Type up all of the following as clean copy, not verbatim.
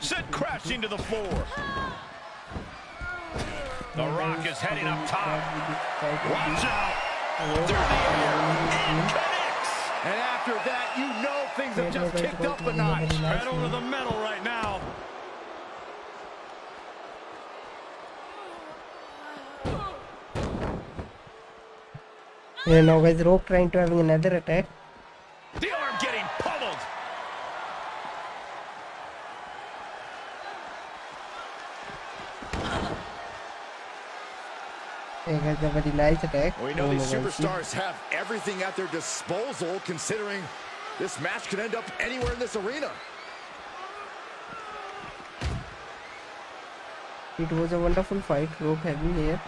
Sent Crash into the floor. The Rock is heading up top. Watch out. Through the air. And connects. And after that, you know things have just kicked up a notch. Pedal to the metal right now. And now guys, Rock trying to having another attack. The arm getting pummeled. Hey guys, a very nice attack. Well, we know these superstars have everything at their disposal, considering this match could end up anywhere in this arena. It was a wonderful fight. Rock having here.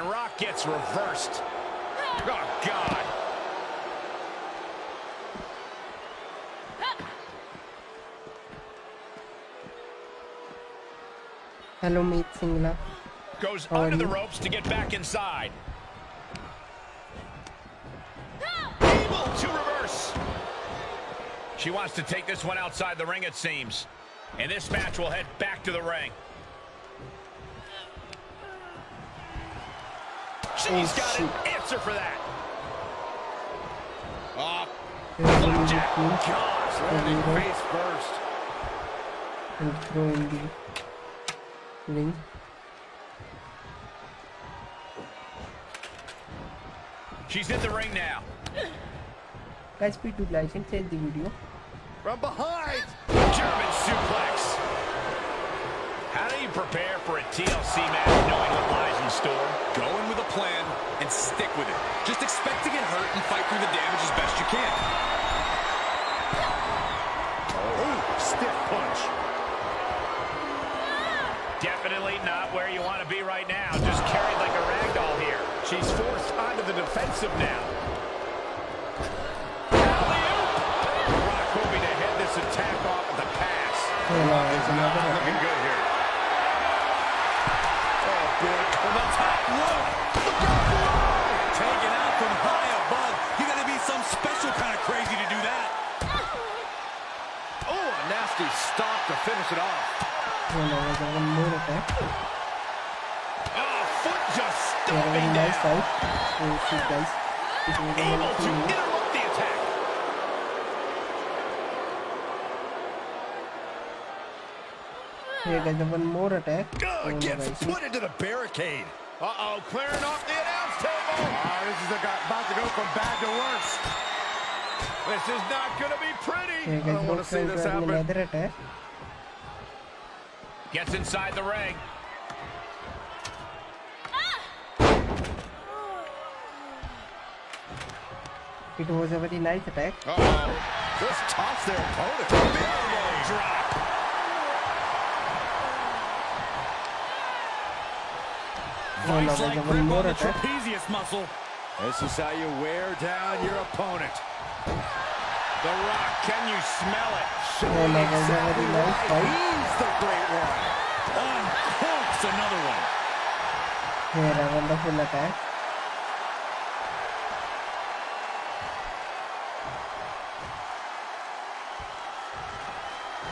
Rock gets reversed. Oh, God. Hello, mate, Singla. Goes under the ropes to get back inside. Able to reverse. She wants to take this one outside the ring, it seems. And this match will head back to the ring. She's got an answer for that. Oh, Blackjack. Gosh, landing face first. And throwing the ring. She's in the ring now. Guys, please do like and share the video. From behind. German suplex. How do you prepare for a TLC match knowing what lies in store? Go in with a plan and stick with it. Just expect to get hurt and fight through the damage as best you can. Oh, stiff punch. Definitely not where you want to be right now. Just carried like a ragdoll here. She's forced onto the defensive now. Rock moving to head this attack off of the pass. There's another one. Looking good here. From the top rope, taken out from high above. You got to be some special kind of crazy to do that. Oh, a nasty stop to finish it off. Oh, foot just stomping down. Able to interrupt the attack. Here guys, one more attack. Gets put into the barricade. Uh-oh, clearing off the announce table. This is about to go from bad to worse. This is not going to be pretty. Guys, I don't want to see this happen. Gets inside the ring. It was a very nice attack. Uh-oh, just tossed their opponent. Big drop. Vice like grip on the trapezius muscle. This is how you wear down your opponent. The Rock, can you smell it? He's the great one. Uncorks another one. Here, a wonderful attack.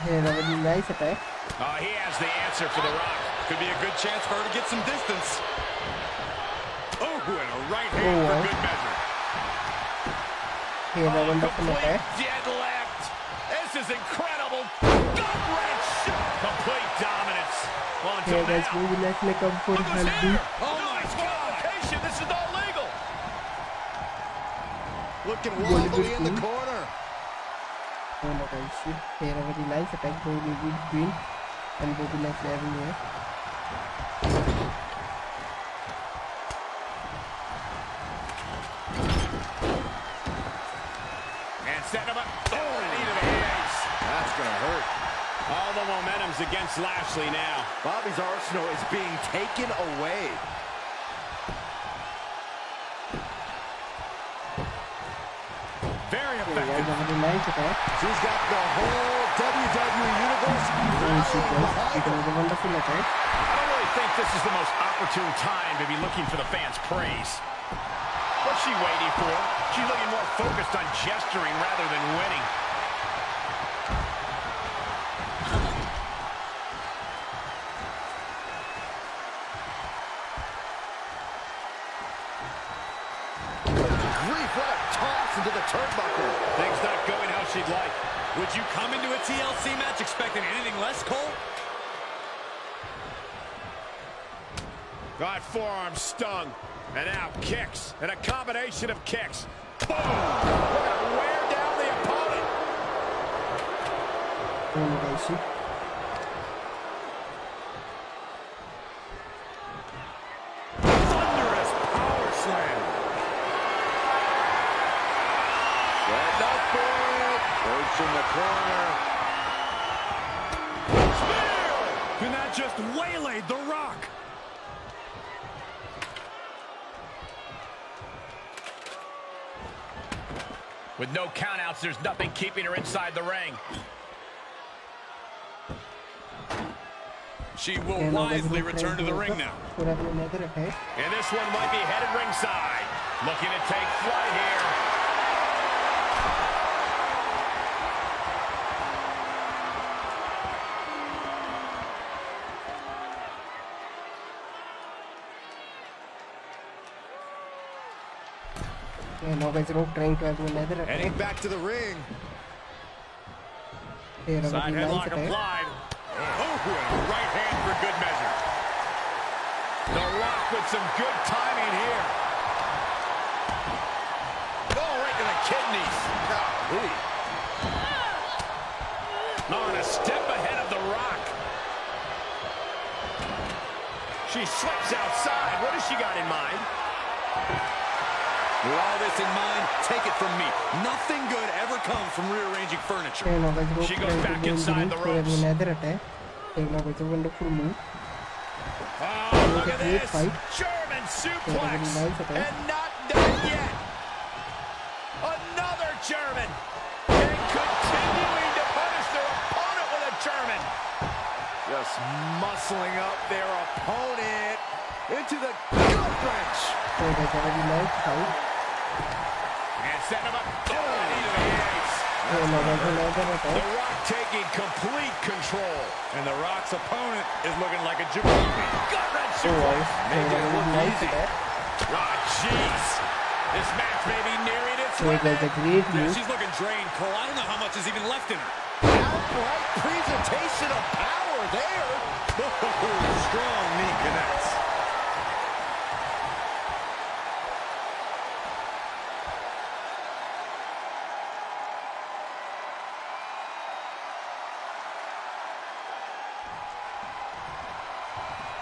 Here, a very nice attack. Oh, he has the answer for The Rock. Could be a good chance for her to get some distance. Oh, and a right hand for good measure. Here, the complete dead left. This is incredible. Good wrench. Complete dominance. Well, until now. Oh, my God. This is not legal. Looking wobbly in the corner. Oh, my God. Here, a very nice attack. Going to be green. And Bobby Lashley having here. And set him up. Oh, knee to the face. That's going to hurt. All the momentum's against Lashley now. Bobby's arsenal is being taken away. Very effective. She's got the whole WWE Universe. It was a wonderful attack. I don't really think this is the most opportune time to be looking for the fans' praise. But she waiting for? She's looking more focused on gesturing rather than winning. Grief, what a toss into the turnbuckle. Things not going how she'd like. Would you come into a TLC match expecting anything less, Cole? Got forearm stung, and now kicks, and a combination of kicks. Boom! We're gonna wear down the opponent. Thunderous power slam. And up for it. Birds in the corner. Spear! And that just waylaid The Rock. With no countouts, there's nothing keeping her inside the ring. She will wisely return to the ring now. And this one might be headed ringside. Looking to take flight here. Heading back to the ring. Side headlock applied. Oh, right hand for good measure. The Rock with some good timing here. Go right to the kidneys. Oh, and a step ahead of The Rock. She slips outside. What has she got in mind? With all this in mind, take it from me. Nothing good ever comes from rearranging furniture. She goes back inside the ropes. Oh, look at this. German suplex. And not done yet. Another German. And continuing to punish their opponent with a German. Just muscling up their opponent into the gut wrench. And set him up. Oh, The Rock taking complete control. And The Rock's opponent is looking like a Jabroni. Gut wrench suplex. Made it look easy. Oh, jeez. This match may be nearing its end. She's looking drained, Cole. I don't know how much is even left in her. Outright presentation of power there. Strong knee connects.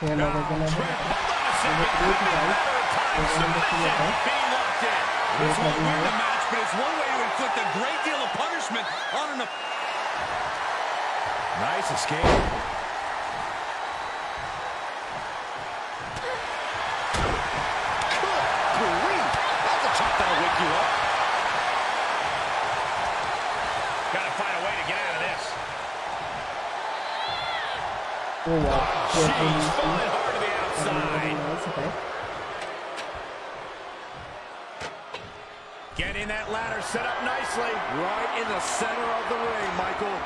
No, triple submission, being locked in. This won't win the match, but it's one way to inflict a great deal of punishment on an opponent. Nice escape. Good grief. That's a chop that'll wake you up. Gotta find a way to get out of this. Oh, wow. She's falling hard to the outside. Getting that ladder set up nicely. Right in the center of the ring, Michael.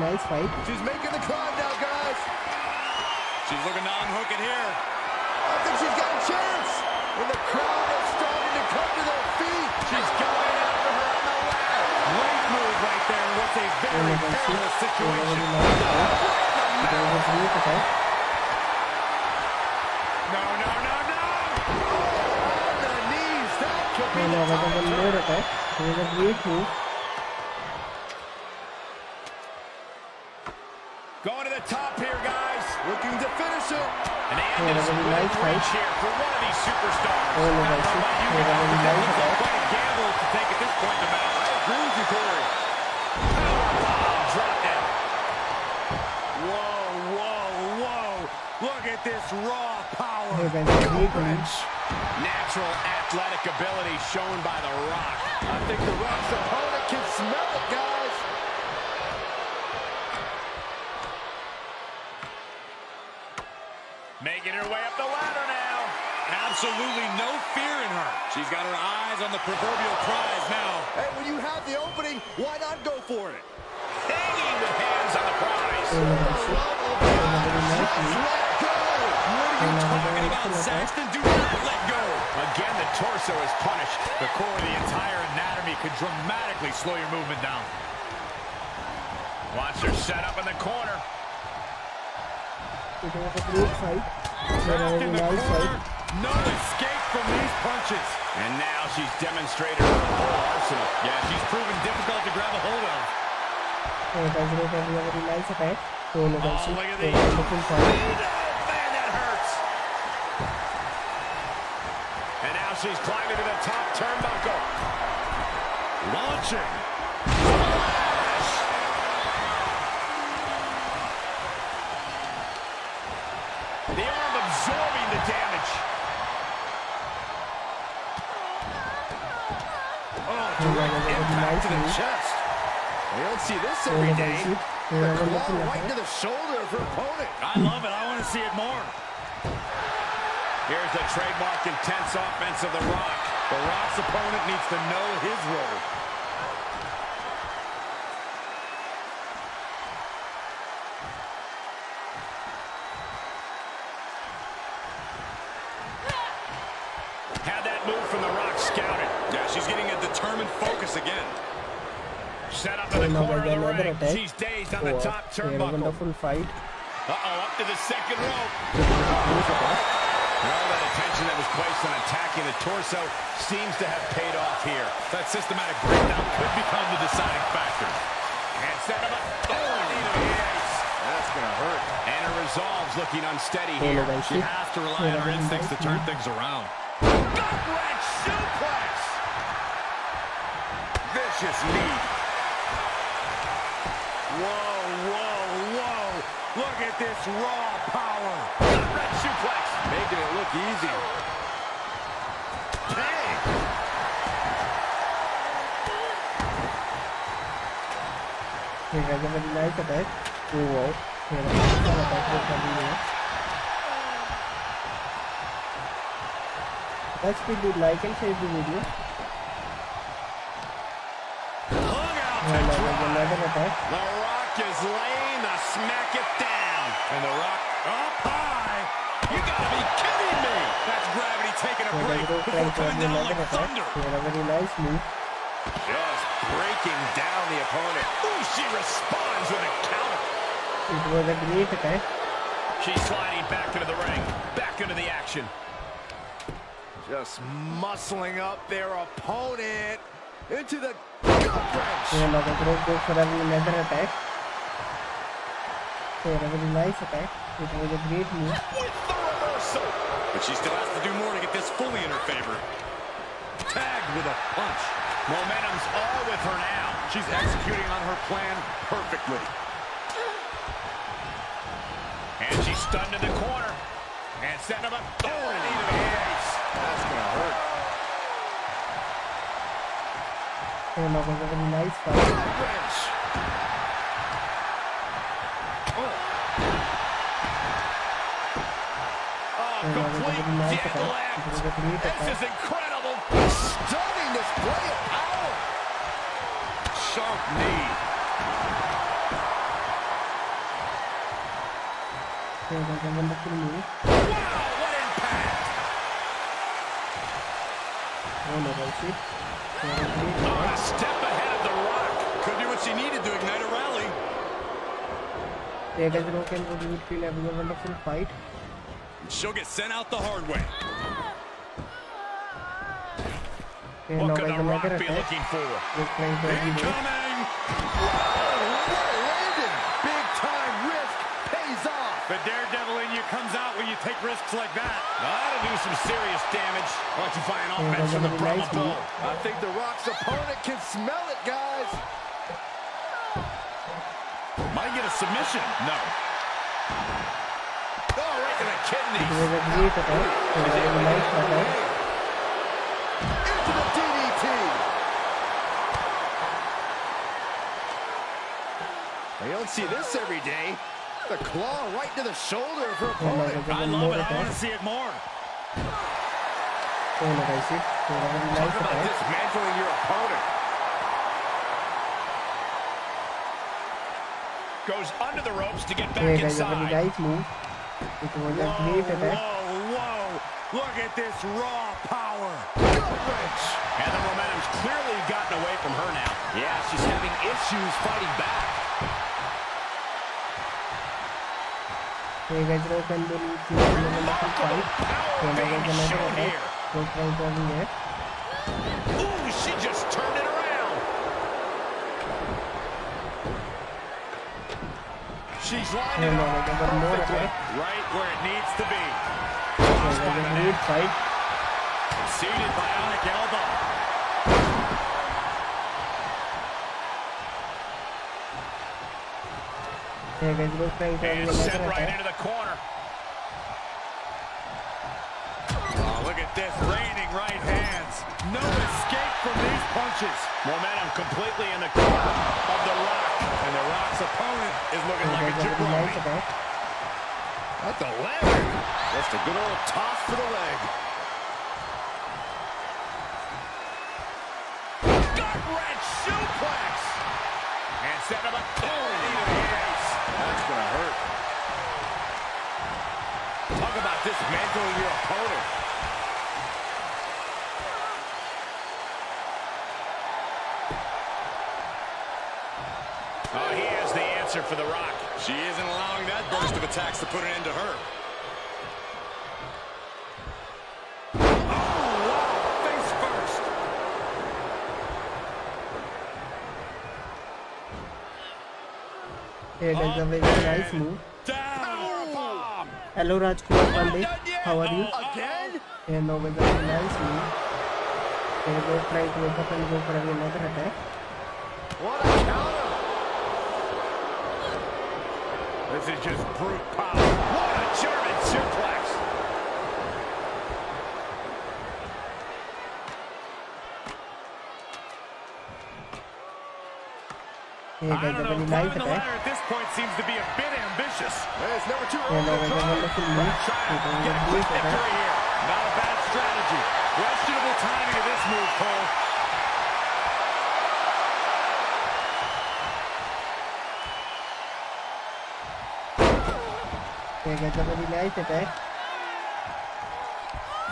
Nice fight. She's making the climb now, guys. She's looking to unhook it here. I think she's got a chance. And the crowd is starting to come to their feet. She's going after her on the ladder. Great move right there. It's a very perilous situation. No. On the knees, that could be the time. Going to the top here, guys. Looking to finish it. And the end is a great reach here for one of these superstars. Quite a gamble to take at this point in the match. I agree with you, Corey. Look at this raw power. Natural athletic ability shown by The Rock. I think The Rock's opponent can smell it, guys. Making her way up the ladder now. Abs absolutely no fear in her. She's got her eyes on the proverbial prize now. Hey, when you have the opening, why not go for it? Hanging with hands on the prize. Let go. What are you talking about, Saxton? Do not let go. Again, the torso is punished. The core of the entire anatomy could dramatically slow your movement down. Watch her set up in the corner. Trapped in the corner. No escape from these punches. And now she's demonstrated her whole arsenal. Yeah, she's proven difficult to grab a hold of. Oh, look at these. Man, that hurts. And now she's climbing to the top turnbuckle. Launching. The arm absorbing the damage. Oh, direct impact to the chest. We don't see this every day. The claw right to the shoulder of her opponent. I love it. I want to see it more. Here's the trademark intense offense of The Rock. The Rock's opponent needs to know his role. Had that move from The Rock scouted. Yeah, she's getting a determined focus again. Set up in the corner of the ring. She's dazed on the top turnbuckle. Wonderful fight. Uh-oh, up to the second rope. And all that attention that was placed on attacking the torso seems to have paid off here. That systematic breakdown could become the deciding factor. And set him up. Oh, yes. That's going to hurt. And her resolve's looking unsteady here. She has to rely on her instincts to turn things around. Gut-wrench suplex! Vicious knee. Whoa, whoa, whoa. Look at this raw power. Gut-wrench suplex. Making it look easy. Dang. He has a very nice attack. Whoa. He has a nice attack. That's pretty good. Like and share the video. Look out to drive. The Rock is laying the smack it down. And The Rock up high. You gotta be kidding me. That's gravity taking a break. Coming down like thunder. Very nice move. Just breaking down the opponent. Ooh, she responds with a counter. It was a great attack. She's sliding back into the ring. Back into the action. Just muscling up their opponent into the gut wrench. Go for a leather attack. So a very nice attack. It was a great move. With the reversal. But she still has to do more to get this fully in her favor. Tagged with a punch. Momentum's all with her now. She's executing on her plan perfectly. And she's stunned in the corner. And set him up. Oh, and that's going to hurt. Oh, no, that's a nice fight. Wrench. Oh, complete dental act. This is incredible. Stunning display of power. Sharp knee. Wow, what impact. Oh, a step ahead of The Rock. Could do what she needed to ignite a rally. Yeah, guys, Rock and Rock would feel having a wonderful fight. She'll get sent out the hard way. What could The Rock be looking for? Incoming! Big time risk pays off. The daredevil in you comes out when you take risks like that. That'll do some serious damage. Electrifying offense from the Brahma Bull. I think The Rock's opponent can smell it, guys. Might get a submission. No. Oh, right to the kidneys. Into the DDT. They don't see this every day. The claw right to the shoulder of her opponent. I love it. I want to see it more. Talk about dismantling your opponent. Goes under the ropes to get back inside. Whoa, look at this raw power. And the momentum's clearly gotten away from her now. Yeah, she's having issues fighting back. Hey guys, welcome to the fight. Ooh, she just turned it around. She's lining up perfectly, right where it needs to be. Seated bionic elbow. And sent right into the corner. This raining right hands. No escape from these punches. Momentum completely in the corner of The Rock. And The Rock's opponent is looking like a jabroni. That's a leg. Just a good old toss for the leg. Gut wrench suplex. And set up a knee to the face. That's going to hurt. Talk about dismantling your opponent. Oh, he has the answer for The Rock. She isn't allowing that burst of attacks to put an end to her. Oh, wow. Face first. Hey, that's a very nice move. Hello, Rajkumar Pandey. How are you? Again? Hey, no, that's a nice move. They go try to wake up and go for another attack. What a counter! This is just brute power. What a German suplex! I don't know, climbing the ladder at this point seems to be a bit ambitious. It's never too early to get a quick victory here. Not a bad strategy. Questionable timing of this move, Cole.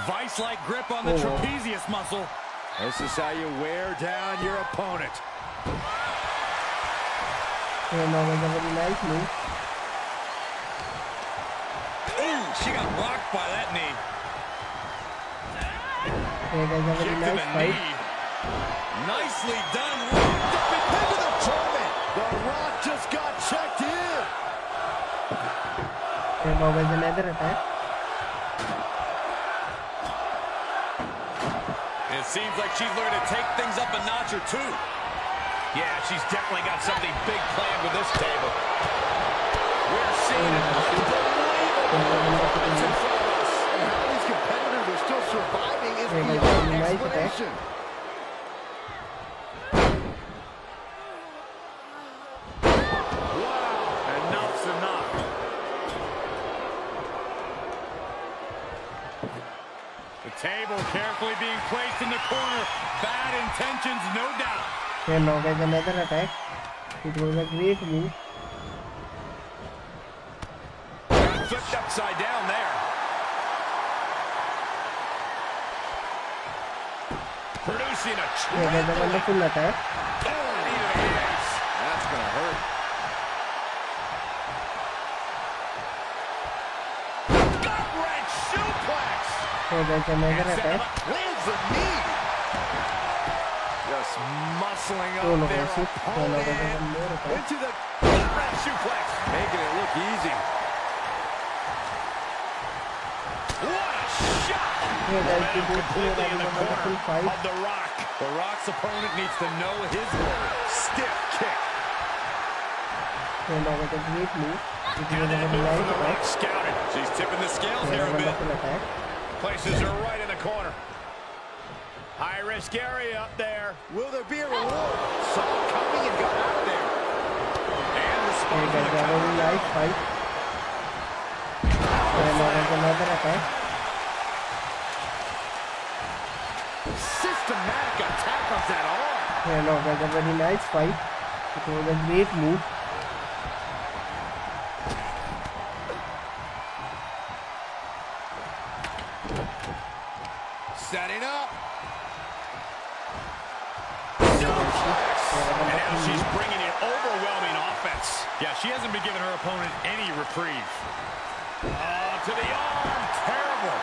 Vice-like grip on the trapezius muscle. This is how you wear down your opponent. Ooh, she got rocked by that knee. Nicely done. Up into the tournament. The Rock just got checked in. There's another attack. It seems like she's looking to take things up a notch or two. Yeah, she's definitely got something big planned with this table. We're seeing it. How these competitors are still surviving is beyond explanation. Table carefully being placed in the corner. Bad intentions, no doubt. And now there's another attack. It was a great move. Got flipped upside down there. Producing a trap. Yeah, there's a wonderful attack. That's gonna hurt. Gut wrench suplex. There's another attack. Just muscling up their opponent into the gut-wrench suplex. Making it look easy. What a shot! Completely in the corner of The Rock. The Rock's opponent needs to know his role. Stiff kick. She's tipping the scales here a bit. Places her right in the corner. High risk area up there. Will there be a reward? Saw it coming and got out of there. And responds to the fight. And another attack. systematic attack of that arm. Yeah, no, that's a very nice fight. It was a great move. Setting up. And now she's bringing in overwhelming offense. Yeah, she hasn't been giving her opponent any reprieve. To the arm. Terrible.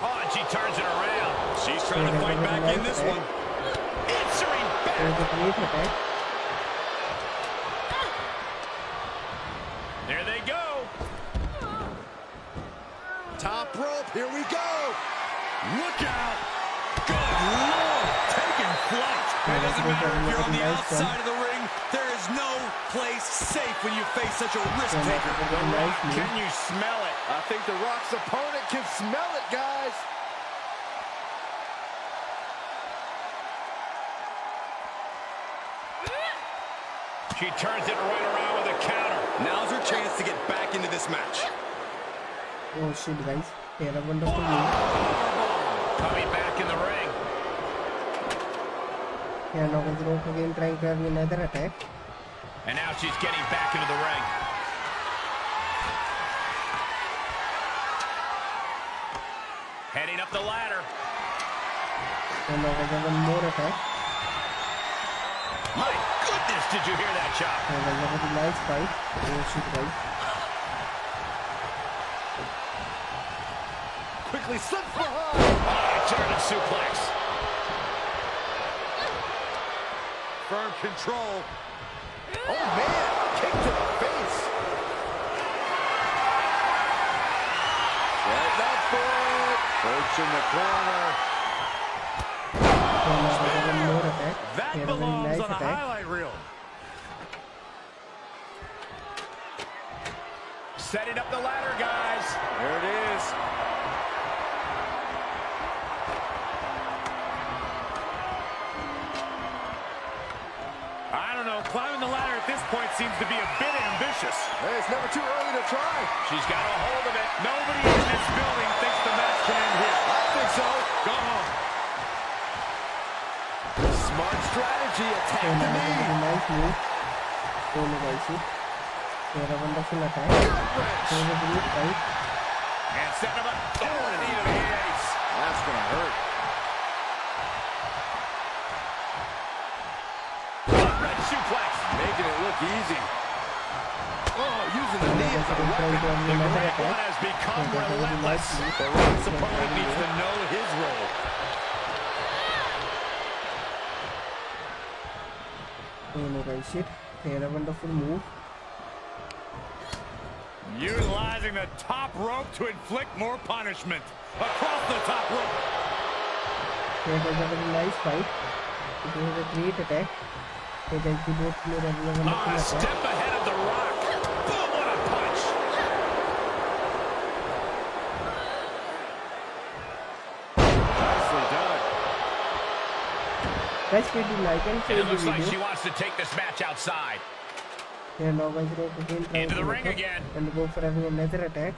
Oh, and she turns it around. She's trying to fight back in this one. Answering back. There they go. Top rope. Here we go. Look out. Good Lord. Taking flight. It doesn't matter if you're on the outside of the ring. There is no place safe when you face such a risk taker. The Rock, can you smell it? I think The Rock's opponent can smell it, guys. She turns it right around with a counter. Now's her chance to get back into this match. Oh shit, guys. They had a wonderful move. Coming back in the ring. Yeah, now The Rock again trying to have another attack. And now she's getting back into the ring. Heading up the ladder. And now there's one more attack. My goodness, did you hear that shot? And another nice fight. Oh, shoot, right. Quickly slips behind. Oh, German suplex. Firm control. Oh, man. Kick to the face. Right up for it. Birch in the corner. That belongs on a highlight reel. Setting up the ladder, guys. There it is. I don't know. Climbing the ladder at this point seems to be a bit ambitious. Hey, it's never too early to try. She's got a hold of it. Nobody in this building thinks the match can end here. I think so. Go home. Smart strategy, attack the knee. Nice move. Oh, no, guys. They're a wonderful attack. They're a great fight. And set him up. Oh, and he is. That's going to hurt. Red suplex. Making it look easy. Oh, using the knee as a weapon. The great one has become relentless. The Rock's opponent needs to know his role. Oh no, guys, shit. They had a wonderful move. Utilizing the top rope to inflict more punishment. Across the top rope. That was a very nice fight. It was a great attack. They guys, they both played a wonderful attack. Step ahead of The Rock. Boom, what a punch. Nicely done. That's pretty nice. It looks like she wants to take this match outside. Yeah, now guys, into the ring again. And go for another attack.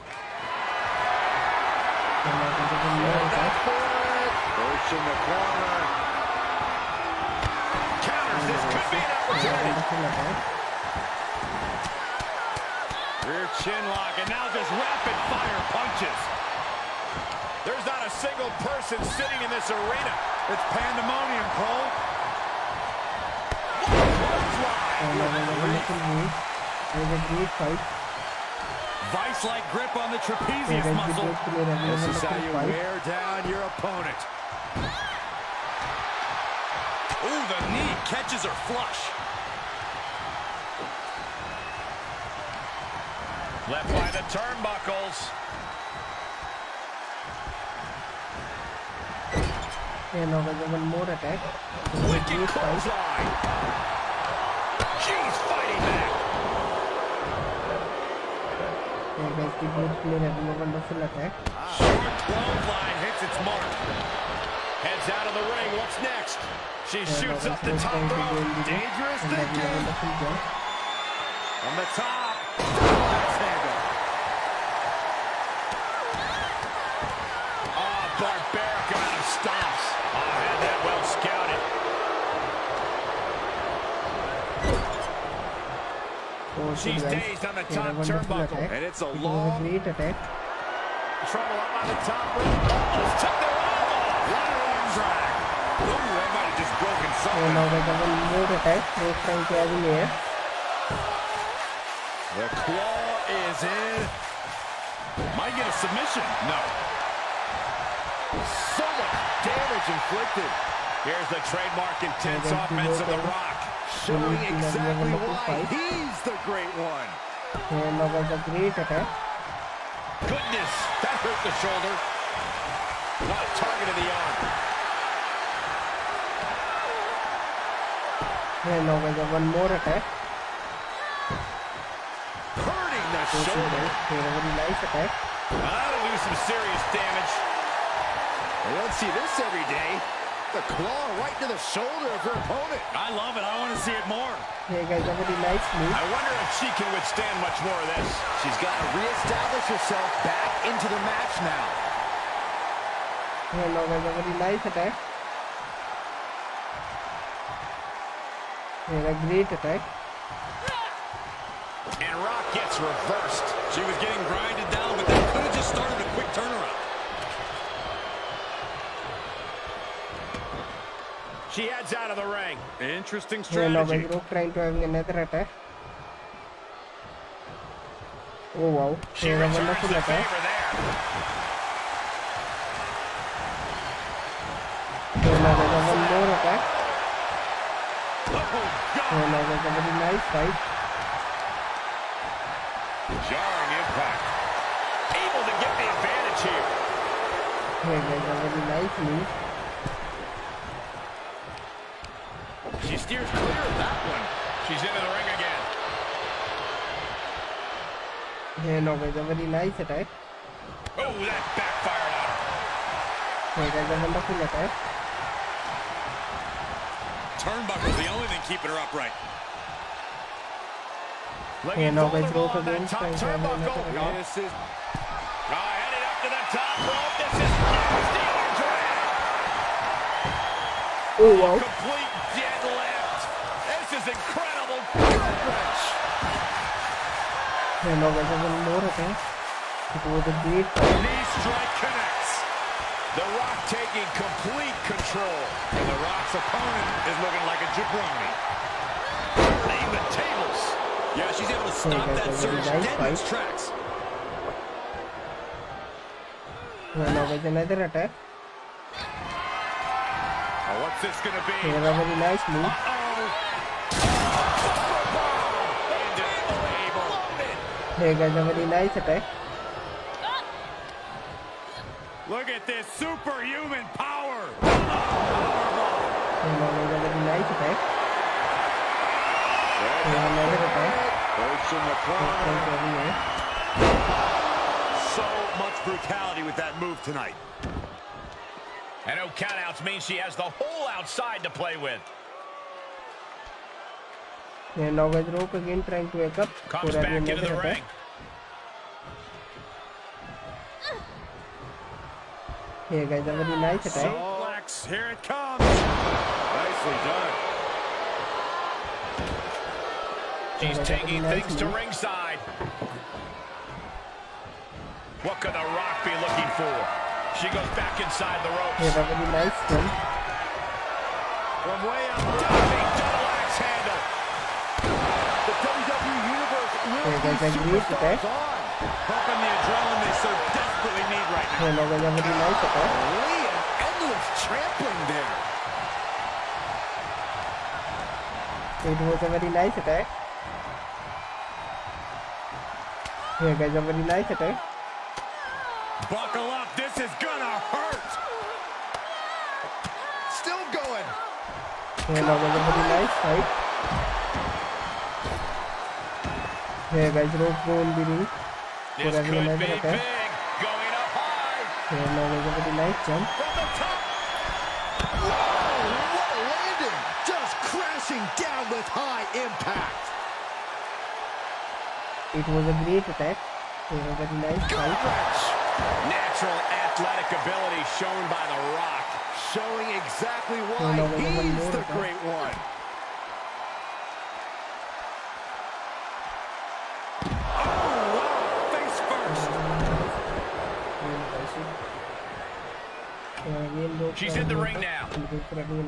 Push in the corner. Counters. This could be an opportunity. Rear chin lock, and now just rapid fire punches. There's not a single person sitting in this arena. It's pandemonium, Cole. There's a great fight. Vice-like grip on the trapezius muscle. This is how you wear down your opponent. Ooh, the knee catches her flush. Left by the turnbuckles. And now there's one more attack. Wicked clothesline. She's fighting back. And guys, the good player had a wonderful attack. Short clothesline hits its mark. Heads out of the ring. What's next? She shoots up the top rope. Dangerous thinking. On the top. Oh, barbaric amount of stops. Oh, I had that well scouted. She's dazed on the top turnbuckle. And it's a long trouble up on the top rope. Oh, took the drag. Ooh, that might have just broken something. Now they got one more attack. They're trying to have in the air. The claw is in. Might get a submission. No. So much damage inflicted. Here's the trademark intense offense of The Rock, showing exactly why he's the great one. And that was a great attack. Goodness, that hurt the shoulder. Not a target of the arm. And now we got one more attack. Hurting the shoulder. Here, a very nice attack. That'll do some serious damage. We don't see this every day. The claw right to the shoulder of her opponent. I love it. I want to see it more. Hey guys, a very nice move. I wonder if she can withstand much more of this. She's got to reestablish herself back into the match now. And now we got a very nice attack. And a great attack. And Rock gets reversed. She was getting grinded down, but they could have just started a quick turnaround. She heads out of the ring. Interesting strategy. And Rock trying to have another attack. Oh wow. She returns the favor there. And one more attack. And that was a very nice fight. Jarring impact. Able to get the advantage here. And that was a very nice move. She steers clear of that one. She's into the ring again. And that was a very nice attack. Oh, that backfired on her. And that was a wonderful attack. Turnbuckle's the only thing keeping her upright. Legging Golden Roll on that top turnbuckle. Headed up to the top rope. This is Steeler drag. Oh, wow. Complete deadlift. This is incredible. And now there's one more attack. It was a great knee strike connects. The Rock taking complete control. And The Rock's opponent is looking like a jabroni. Laying the tables. Yeah, she's able to stop that surge dead in its tracks. Well, now there's another attack. Oh, what's this going to be? Here, a very nice move. Uh-oh. Here, guys, a very nice attack. Look at this superhuman power! Oh, nice attack. Another attack. So much brutality with that move tonight. And no countouts means she has the whole outside to play with. And now with rope again trying to wake up. Comes back into the ring. Here, guys, a very nice attack. Suplex, here it comes. Nicely done. She's taking things to ringside. What could The Rock be looking for? She goes back inside the ropes. Here, a very nice one. From way up, diving double axe handle. The WWE Universe really superstars on. Pumping the adrenaline they so desperately need right now. And over the nice attack. An endless trampling there. It was a very nice attack. Here, guys, a very nice attack. Buckle up, this is gonna hurt. Still going. And over the very nice fight. Here, guys, rope won't be ring. This could be big, going up high. And now there's a very nice jump. From the top. down with high impact. It was a great attack. It was a nice fight. Natural athletic ability shown by The Rock, showing exactly why he's the great one. Oh, wow. Face first. She's in the ring now.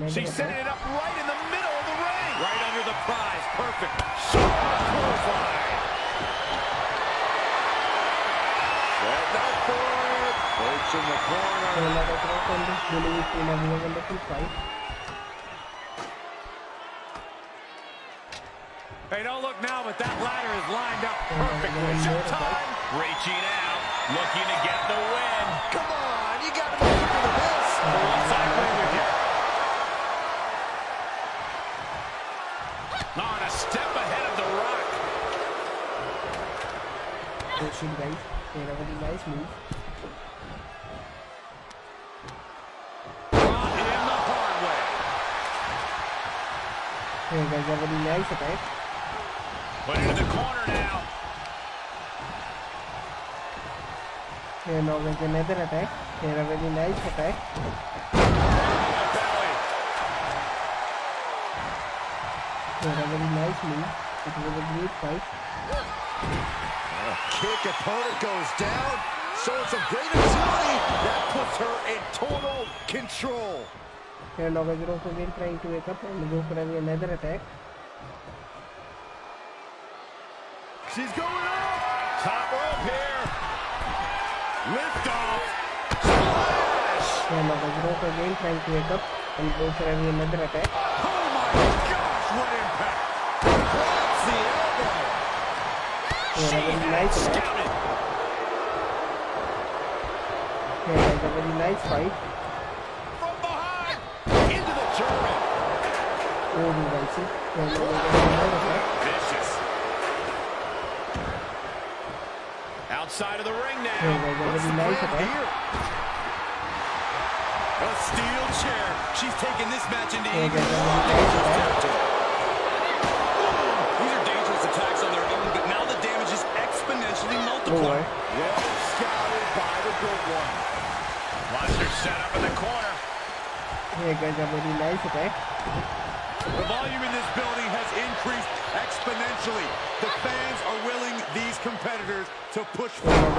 She's setting it up right in the middle of the ring. Right under the prize. Perfect. Clothesline. It's in the corner. Hey, don't look now, but that ladder is lined up perfectly. Showtime. Reaching out, looking to get the win. Come on, you got to move for this. Onside win here. On a step ahead of The Rock. Good shoot, guys. Really nice move. Hey guys, that was nice attack. Put it in the corner now. Hey, now there's another attack. Hey, a very nice attack. Hey, a very nice move. It was a great fight. Kick, opponent goes down. So it's a great agility that puts her in total control. And now Vegas again trying to wake up and go for another attack. She's going up! Top rope here! Lift off! Splash! And now Vegas again trying to wake up and go for another attack. Oh my gosh, what impact! That's the elbow! She had scouted! Yeah, that's a very nice fight. Vicious. Outside of the ring now. What's the plan here? A steel chair. She's taking this match into even more dangerous territory. These are dangerous attacks on their own, but now the damage is exponentially multiplied. Well scouted by the good one. Monster set up in the corner. Hey guys, a very nice attack. The volume in this building has increased exponentially. The fans are willing these competitors to push forward.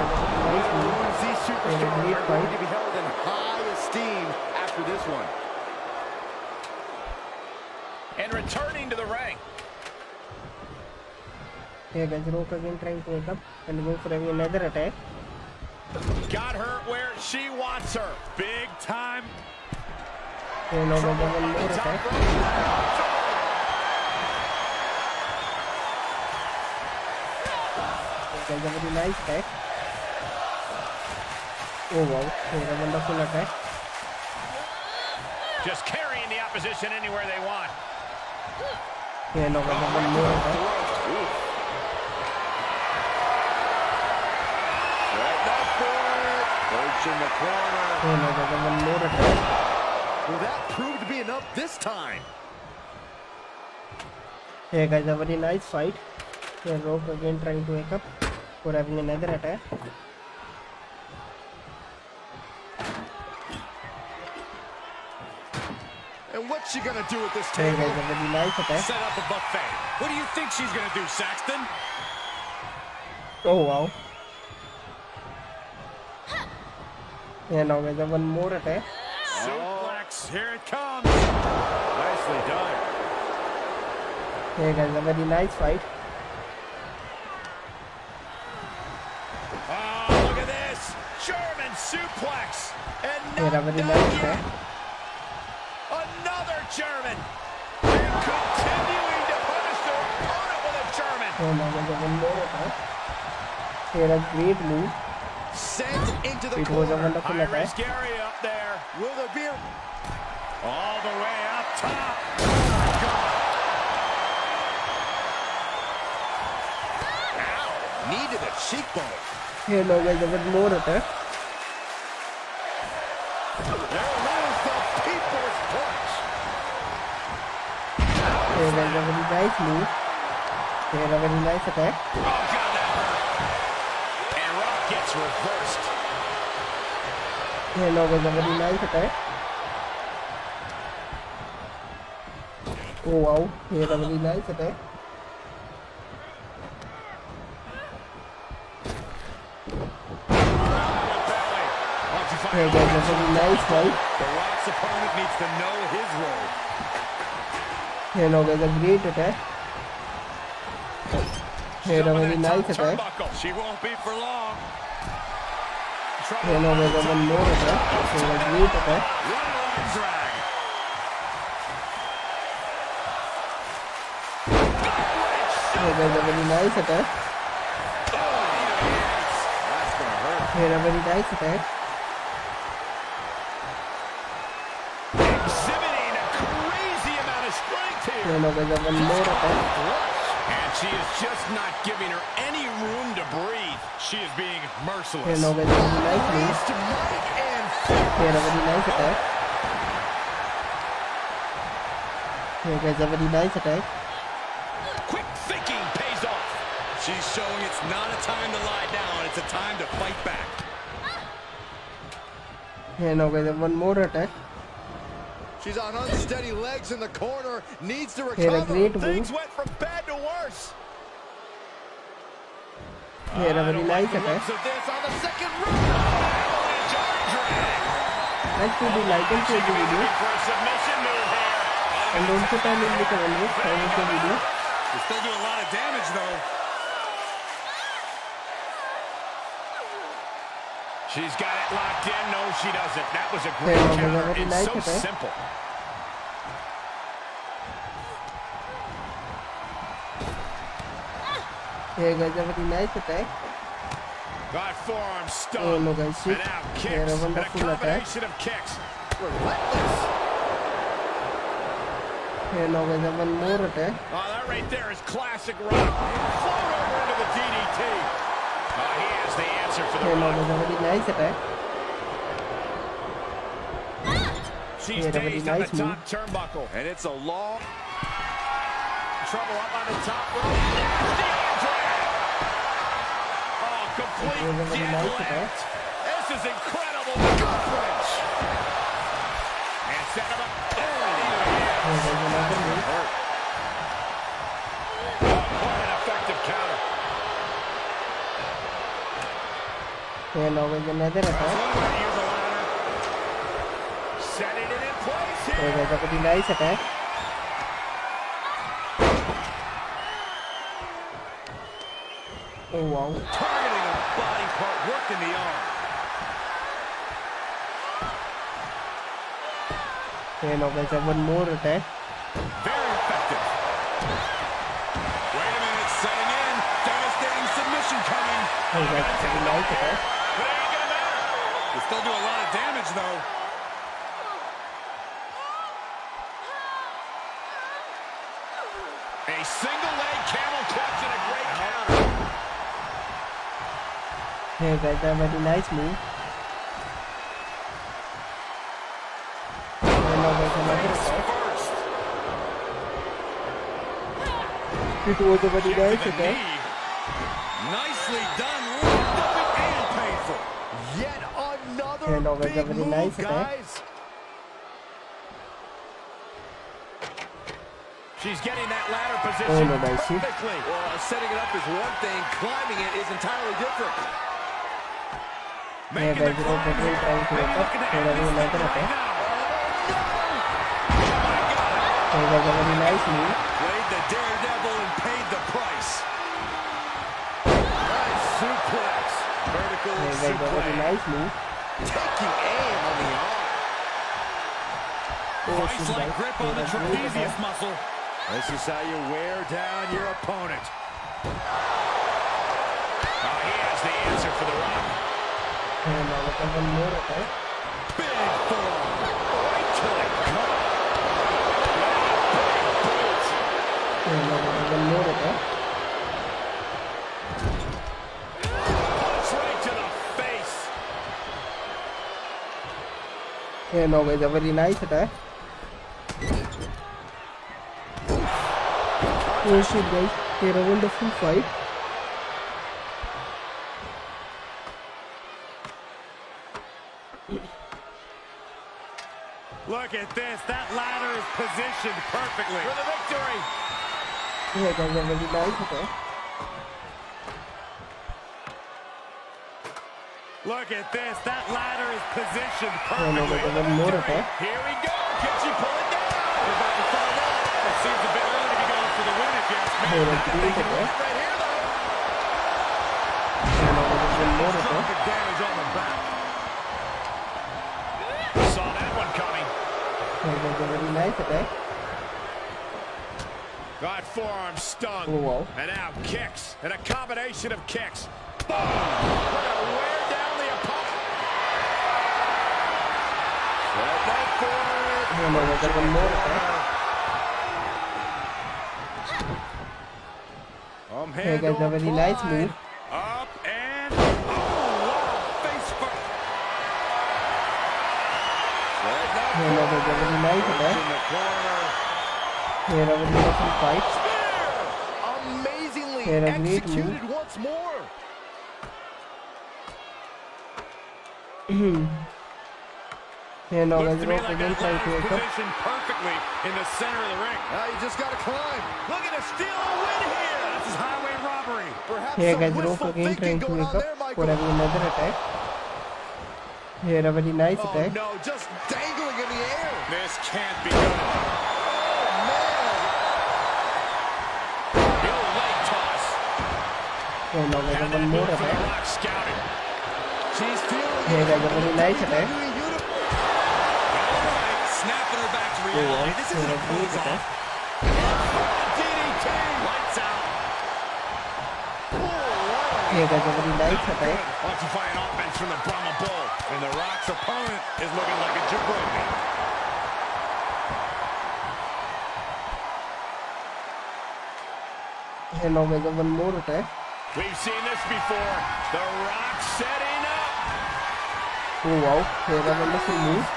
These superstars are going to be held in high esteem after this one. And returning to the ring. Hey guys, Rock again trying to wake up and go for another attack. Got her where she wants her. Big time. Hey, no, more attack. That's a very nice attack. Oh wow, what a wonderful attack. Just carrying the opposition anywhere they want. Yeah, no, that's one more attack. Right back for it. Birds in the corner. Yeah, no, that's one more attack. Well, that proved to be enough this time. Hey guys, a very nice fight. Yeah, Rock again trying to wake up. For having another attack. And what's she gonna do with this table? Hey guys, a very nice attack. Set up a buffet. What do you think she's gonna do, Saxton? Oh wow. Yeah, now guys, one more attack. Suplex, here it comes. Nicely done. Hey guys, a very nice fight. German suplex, and not done. Another German, and continuing to punish their opponent with a German. Oh my God, one more attack. Here a great move. Sent into the corner. High-risk area up there. Will there be a... all the way up top. Oh my God. Ow, knee to the cheekbone. Here now guys, a more attack. There is the people's punch. They had a very nice attack. Oh, God, that hurt. And Rock gets reversed. Hello, was a very nice attack. Oh wow, he had a very nice attack. Hey, that was a very nice fight. The Rock's opponent needs to know his role. Hello, was a great attack. Hey, that was a very nice attack. She won't be for long. Hello, was a one more attack. So a great attack. Drag. Hey, that was a very nice attack. Hey, that was a very nice attack. And she is just not giving her any room to breathe. She is being merciless. Here, guys, a very nice attack. Quick thinking pays off. She's showing it's not a time to lie down. It's a time to fight back. Here, now, guys, one more attack. She's on unsteady legs in the corner, needs to recover. Things went from bad to worse. Here, a very nice attack. Thanks for the like and share the video. And don't forget to leave a comment on the video. We still do a lot of damage though. She's got it locked in. No, she doesn't. That was a great counter. It's so simple. Hey guys, a very nice attack. Got forearm stuck. Oh no, guys, shit. And out kicks. And a combination of kicks. Relentless. Hey, no, guys, one more attack. Oh, that right there is classic Rock. Float over into the DDT. Oh, he has the answer for the Rock. That was a very nice attack. She's dazed on the top turnbuckle. And it's a long... Trouble up on the top rope. Oh, complete deadlift. This is incredible. Coverage. And set him up. Quite an effective counter. Here now is another attack. Setting it in place here. Here is a pretty nice attack. Oh wow. Targeting a body part, working the arm. Here now is one more attack. Very effective. Wait a minute, setting in. Devastating submission coming. Here is a pretty nice attack. We still do a lot of damage, though. A single leg camel clutch and a great counter. Hey, guys, that was a nice move. It was a very nice attack. Nicely done. And painful. Yet another big move, nice guys. She's getting that ladder position perfectly. Well, setting it up is one thing. Climbing it is entirely different. Making the climb. Making the climb. Played the daredevil and paid the price. Nice suplex. Vertical suplex. Taking aim on the arm. Vice-like grip on the trapezius muscle. This is how you wear down your opponent. Oh, he has the answer for the Rock. And now look at one more attack. Big forearm. Right to the cup. And now look at one more attack. Hey, no, guys, a very nice attack. Oh shit guys, here a wonderful fight. Look at this, that ladder is positioned perfectly for the victory. Yeah guys, I'm really dying, okay. Look at this, that ladder is positioned perfectly. Here we go, can she pull it down? We're about to fall off. It seems a bit early to be going for the win if you ask me. They can win right here though. Destructive damage on the back. Really nice attack. Got forearm stung. Whoa. And now kicks. And a combination of kicks. Boom! We're gonna wear down the opponent. Right back forward. Hey guys, a very nice move. Up and face first. Amazingly executed once more. Positioned perfectly in the center of the ring. You just gotta climb. Looking to steal a win here. This is highway robbery. Perhaps another attack. Here a very nice attack. No, just dangling in the air. This can't be good. Oh man! Good leg toss. A very nice attack. Snapping her back to reality. This is a good attack. DDT lights out. Electrifying offense from the Brahma Bull. And The Rock's opponent is looking like a jabroni. And now we have one more attack. We've seen this before. The Rock setting up. Oh wow, here a wonderful move.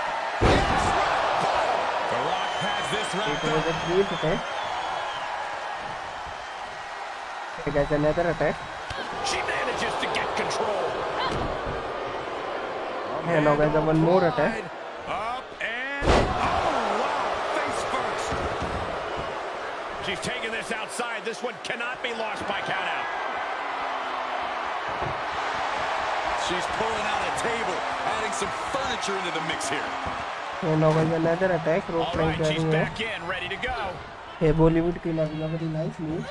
The Rock has this round. It was a great attack. Hey guys, another attack. She manages to get control. And now there's one more attack. Up and face first. She's taking this outside. This one cannot be lost by count out. She's pulling out a table, adding some furniture into the mix here. And now there's another attack. All right, she's back in, ready to go. Hey, Bollywood ki lagna very nice move.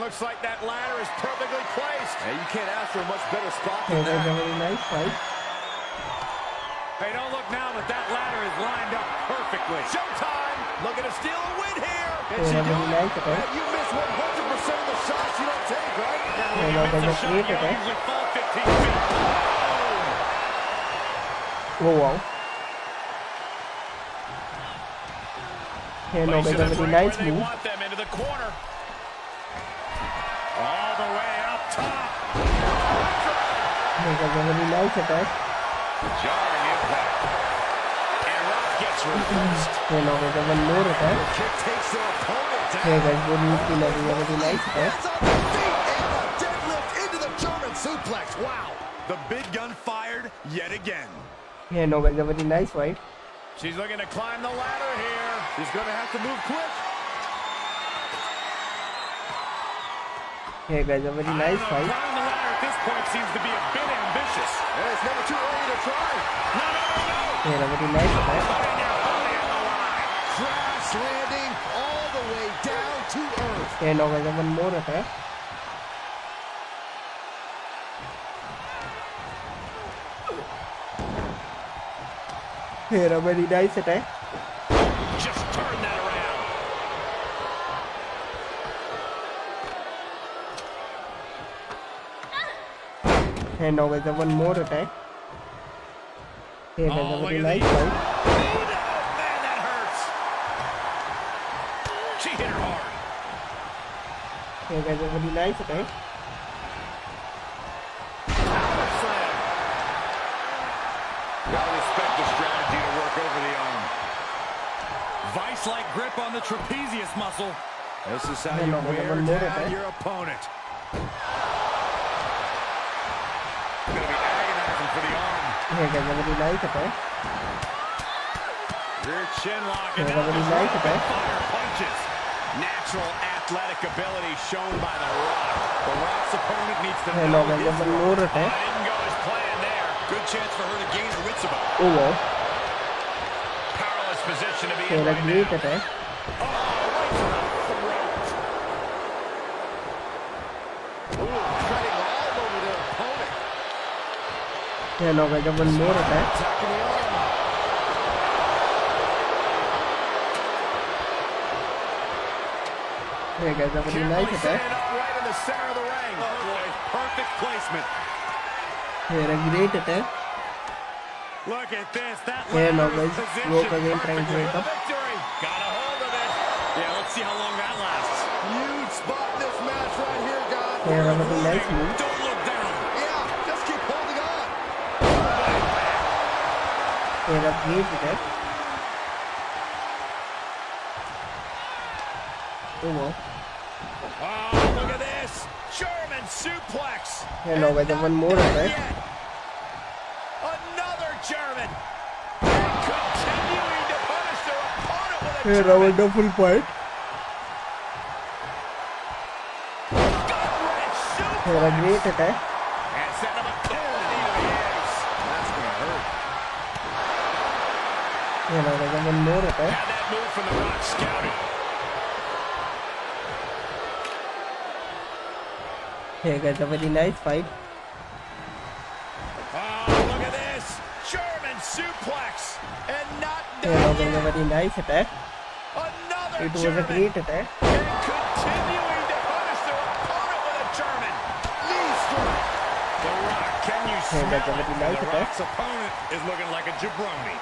Looks like that ladder is perfectly placed. Yeah, you can't ask for a much better spot than that. That was a really nice fight. Hey, don't look now, but that ladder is lined up perfectly. Showtime! Looking to steal a win here. And she does. You miss 100% of the shots you don't take, right? You usually fall 15 feet. That was a nice move. Them into the corner. All the way up top. Jarring impact. And Rock gets reversed. The kick takes their opponent down. That's on the feet and a deadlift into the German suplex. Wow. The big gun fired yet again. She's looking to climb the ladder here. She's going to have to move quick. A very nice fight. Climbing the ladder at this point seems to be a bit ambitious. It's never too early to try. A very nice attack. Crash landing all the way down to earth. And now there's one more attack. A very nice attack. Just turn that around. And now there's one more attack. Oh, man, that hurts. She hit her hard. There's a very nice attack. Power slam. torch-like grip on the trapezius muscle. This is how you wear down your opponent. He's going to be agonizing for the arm. Rear chin lock and fire punches. Natural athletic ability shown by The Rock. The Rock's opponent needs to know his role. Didn't go as planned there. Good chance for her to gain her wits about it. Powerless position to be in right now. One more attack. Hey guys, that was a nice attack. Right in the center of the ring. Oh boy, perfect placement. Here, a great attack. Look at this. That Rock again trying to wake up. Got a hold of it. Yeah, let's see how long that lasts. Huge spot in this match right here, guys. Here, that was a nice move. Oh, look at this! German suplex! One more attack. Another German! And continuing to punish their opponent with a double point. Great attack. One more attack. Had that move from The Rock scouted. Hey guys, a very nice fight. Oh, look at this! German suplex! And not done yet. A very nice attack. Another German! It was a great attack. And continuing to punish their opponent with a German! The Rock, can you smell it? The Rock's opponent is looking like a jabroni.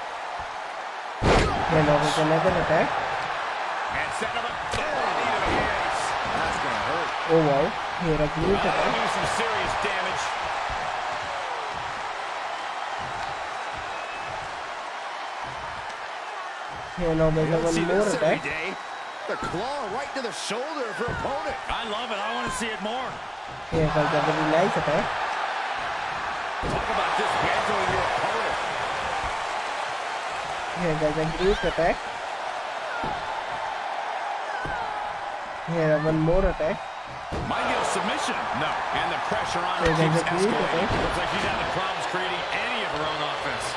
There's another attack. And set him up. That's gonna hurt. Here a great attack. Do some serious damage. There's one more attack. The claw right to the shoulder of her opponent. I love it. I want to see it more. Here's a very nice attack. Talk about this handling your opponent. Here guys, a great attack. Here, one more attack. Might get a submission. No, and the pressure on her keeps escalating. Looks like she's having problems creating any of her own offense.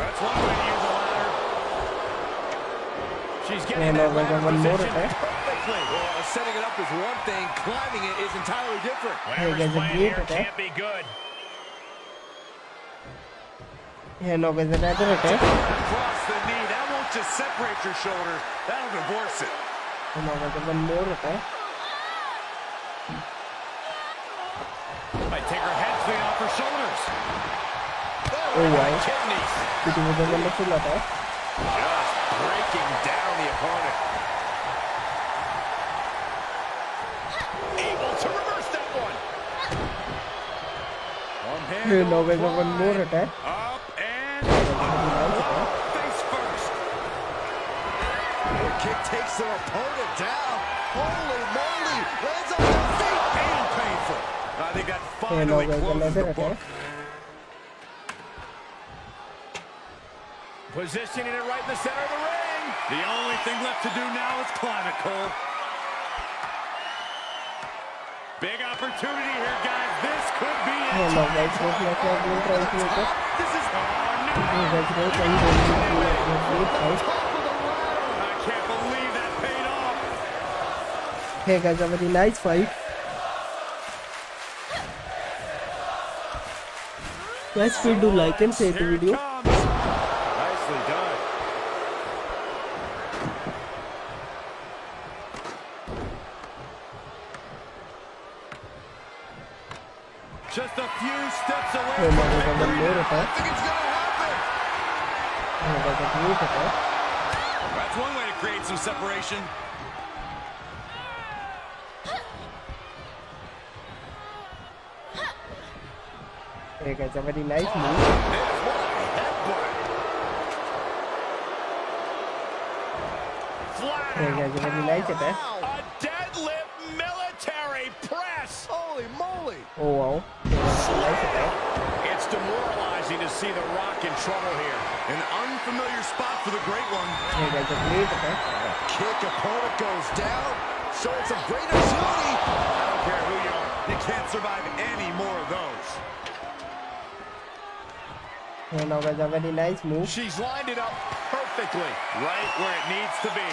That's one way to use the ladder. She's getting that ladder position perfectly. Well, setting it up is one thing. Climbing it is entirely different. Whatever's playing here can't be good. There's another attack. Across the knee, that won't just separate your shoulder, that'll divorce it. There's one more attack. Might take her head clean off her shoulders. Kidneys. It was a wonderful attack. Just breaking down the opponent. Able to reverse that one. There's one more attack. Kick takes their opponent down. Holy moly! Lands on their feet. Painful. I think that finally closes the book. Positioning it right in the center of the ring. The only thing left to do now is climb it, Cole. Big opportunity here, guys. This could be it. This is hard. Can't believe that paid off. Hey guys, a very nice fight. Guys, please do like and share the video. Nicely done. Just a few steps away. I think it's gonna happen. That's one way to create some separation. Hey guys, a very nice move. There you go, give him a leg there. A deadlift military press. Holy moly. Oh, well. It's demoralizing to see The Rock in trouble here. An unfamiliar spot for the Great One. There you go, give him a leg there. A kick, opponent goes down. So it's a great agility. I don't care who you are. They can't survive any more of those. And now that's a very nice move. She's lined it up perfectly, right where it needs to be.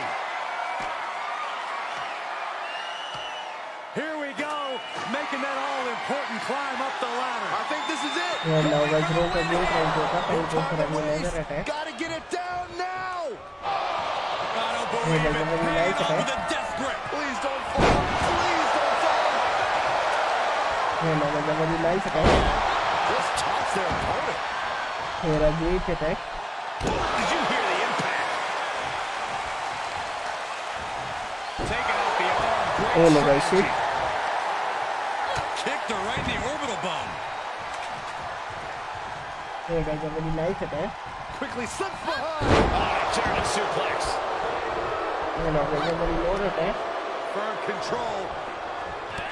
Here we go, making that all-important climb up the ladder. I think this is it. And now that's Roman Reigns. Gotta get it down now. I don't believe it. Nice with a death grip. Please don't fall. Please don't fall. And now that's a very nice attack. Just toss their opponent. Here a great attack. Did you hear the impact? Taking out the arm. Oh my gosh. Kicked her right in the orbital bone. Hey guys, a very nice attack. Quickly slips behind. Oh, terrible suplex. You know, there's a very low attack. Firm control.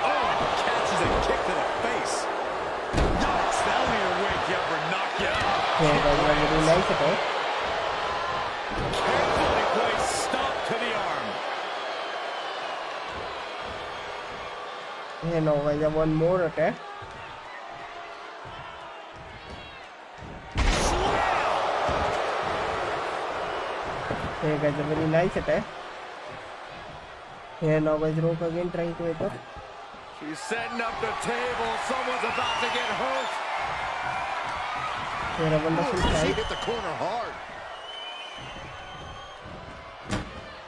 Oh, catches a kick to the face. Nuts, that'll either wake you up or knock you out. Yeah, that's a really nice attack. Carefully placed stomp to the arm. Yeah, now there's one more attack. Yeah, that's a very nice attack. Yeah, now there's Rock again trying to wake up. She's setting up the table. Someone's about to get hurt. She hit the corner hard.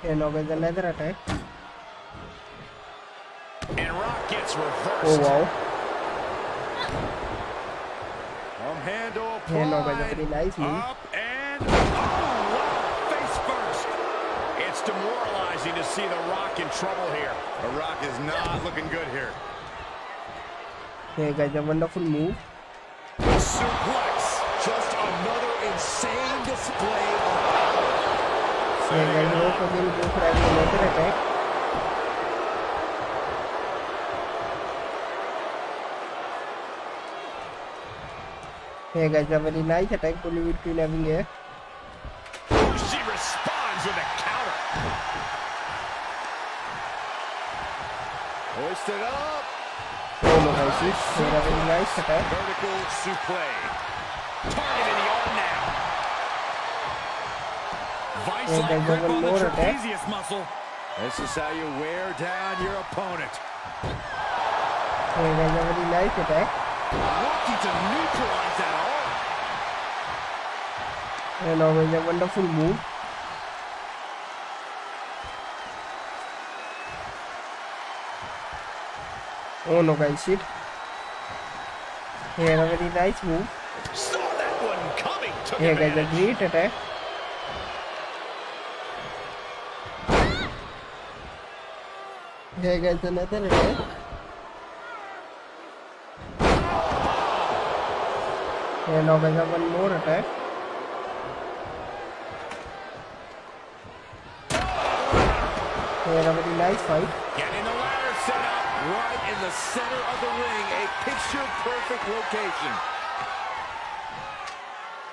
And now there's another attack. And Rock gets reversed. Oh wow. From hand to apply. And now there's a pretty nice move. Up and oh wow, face first. It's demoralizing to see The Rock in trouble here. The Rock is not looking good here. Hey guys, a wonderful move. The suplex. Just another insane display of power. Hey guys, Rock again goes for another attack. Hey guys, a very nice attack. Pulling with Queen having here. She responds with a counter. Hoist it up. Oh my gosh, they're having a nice attack. Vertical suplex. Target in the arm now. Vice-like grip on the trapezius muscle. This is how you wear down your opponent. They're having a nice attack. Looking to neutralize that arm. And always a wonderful move. Oh no guys, shit. Here a very nice move. Saw that one coming. Here guys, a great attack. Here guys, another attack. Here now guys, one more attack. Here a very nice fight. Get in the ladder set up. Right in the center of the ring, a picture-perfect location.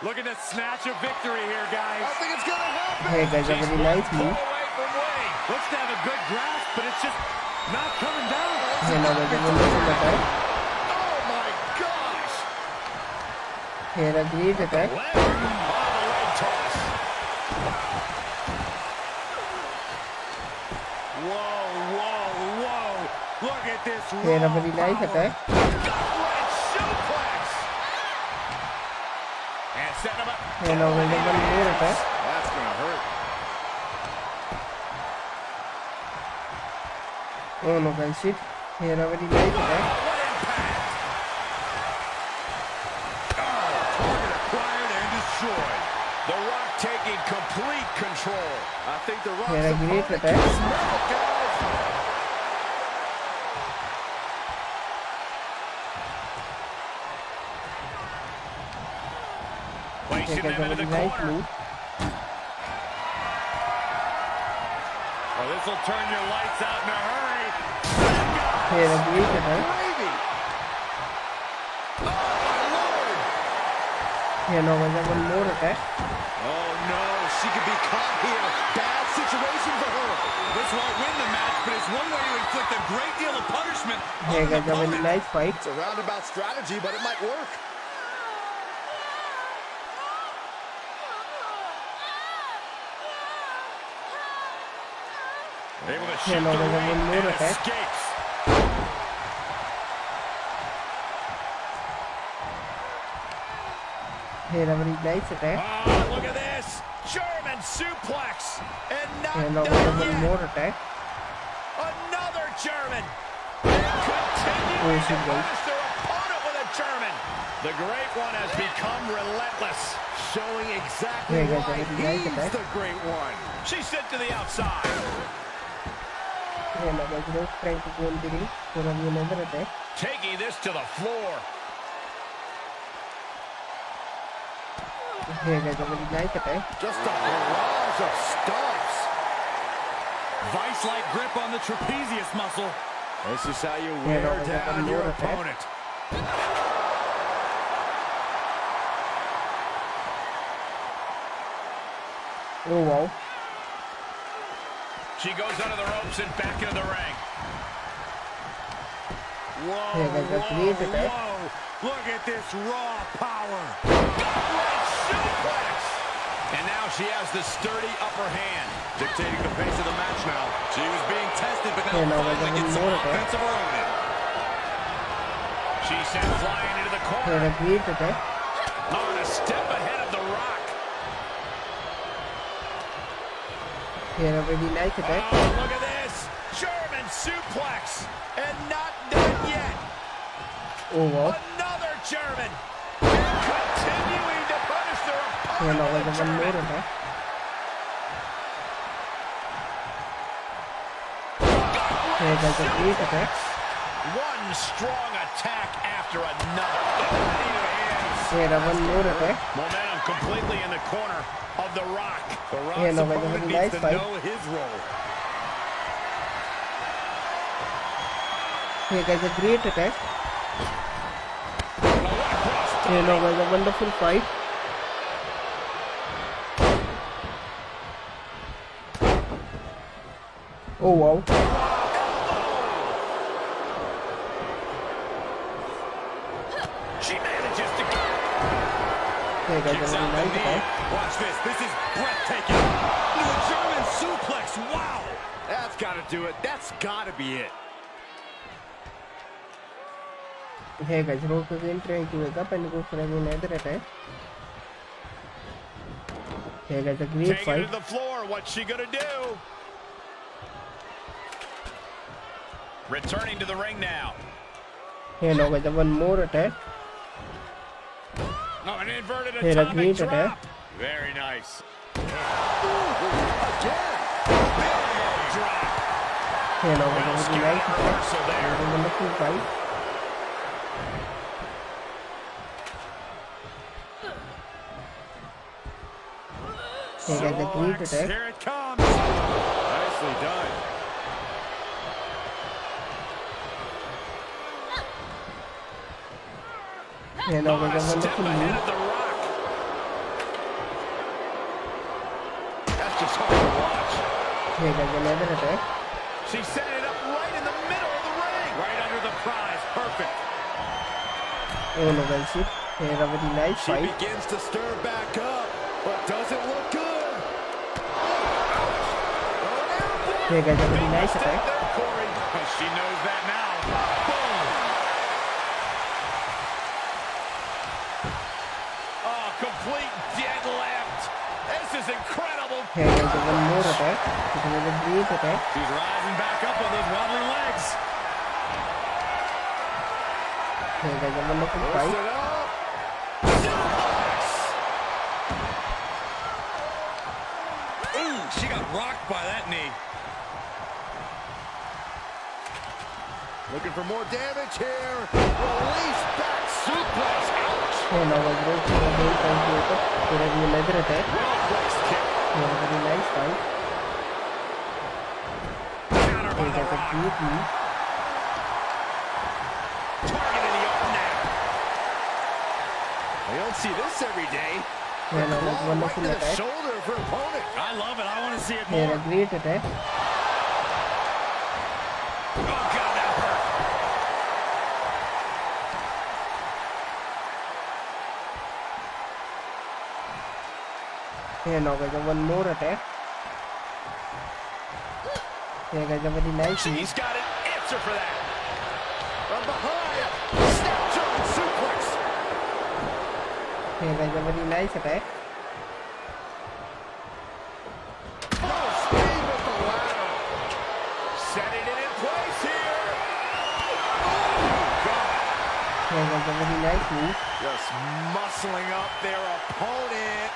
Looking to snatch a victory here, guys. I think it's gonna happen. Hey guys, a really nice move. Looks to have a good grasp, but it's just not coming down. Hey, now they're gonna lose the attack. Oh my gosh! Here a great attack. Here a very nice attack. Here now there's one more attack. That's gonna hurt. Oh no guys, shit. Here a very nice attack. Target acquired and destroyed. The Rock taking complete control. I think The Rock is a great attack. Placing them into the corner. Oh, will turn your lights out in a hurry. Hey, that's weekend, right? Oh, my Lord! Yeah, no, but that one more attack. Oh, no, she could be caught here. Bad situation for her. This won't win the match, but it's one way to inflict a great deal of punishment. Yeah, guys, that was a nice fight. It's a roundabout strategy, but it might work. Able to shoot the ring and escapes. Hey, that was a nice attack. Oh, look at this. German suplex. And not down yet. More attack. Another German. And continuing to punish their opponent with a German. The Great One has become relentless. Showing exactly why he's the Great One. She's sent to the outside. Taking this to the floor. Just a barrage of stomps. Vice-like grip on the trapezius muscle. This is how you wear down your opponent. Oh, wow. She goes under the ropes and back into the ring. Whoa, whoa. Look at this raw power. Godlike suplex. And now she has the sturdy upper hand. Dictating the pace of the match now. She was being tested, but now finally gets some offense of her own. She's sent flying into the corner. On a step ahead of The Rock. Oh, look at this! German suplex! And not done yet! Oh, wow. Another German! And continuing to punish their opponent! One strong attack after another! Momentum completely in the corner of The Rock. The Rock's opponent needs to know his role. Hey guys, a great attack. A wonderful fight. Oh wow. Watch this. This is breathtaking. The German suplex. Wow. That's got to do it. That's got to be it. Hey guys, Rock again trying to wake up and go for another attack. Hey guys, a great fight. Take it to the floor. What's she gonna do? Returning to the ring now. Hey, now guys, one more attack. Oh, an inverted atomic drop. Very nice. Again. Drop. Here it comes. Nicely done. Step ahead of The Rock. That's just hard to watch. She set it up right in the middle of the ring. Right under the prize. Perfect. She begins to stir back up, but doesn't look good. She knows that now. Complete dead left. This is incredible. She's rising back up on those wobbly legs. Push it up. Ooh, she got rocked by that knee. Looking for more damage here. Release back suplex. Ouch. Well placed kick. think is a good move. Target in the arm now. I don't see this every day. Yeah, no, wonderful right attack. Shoulder of her opponent. I love it. I want to see it more. Yeah, great attack. Oh God, that hurt. Yeah, now guys, one more attack. Yeah, guys, very nice. She's got an answer for that. From behind, snapshot suplex. Yeah, guys, very nice attack. Full speed with the ladder. Setting it in place here. Oh, God. Yeah, guys, very nice move. Just muscling up their opponent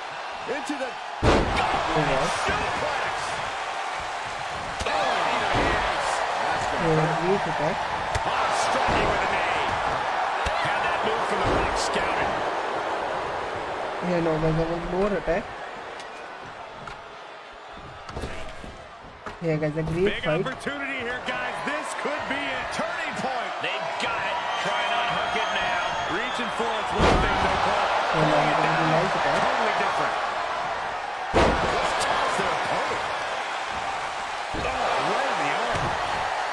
into the suplex. Great attack. Striking with an A. Had that move from the Rock scouted. Yeah, no, guys, there was more attack. Yeah, guys, a great fight. Big opportunity here, guys. This could be a turning point. They got it. Try and unhook it now. Reaching for it's one thing they call. Yeah, no, guys, a nice attack. Totally different. Just toss their opponent. Oh, right in the arm.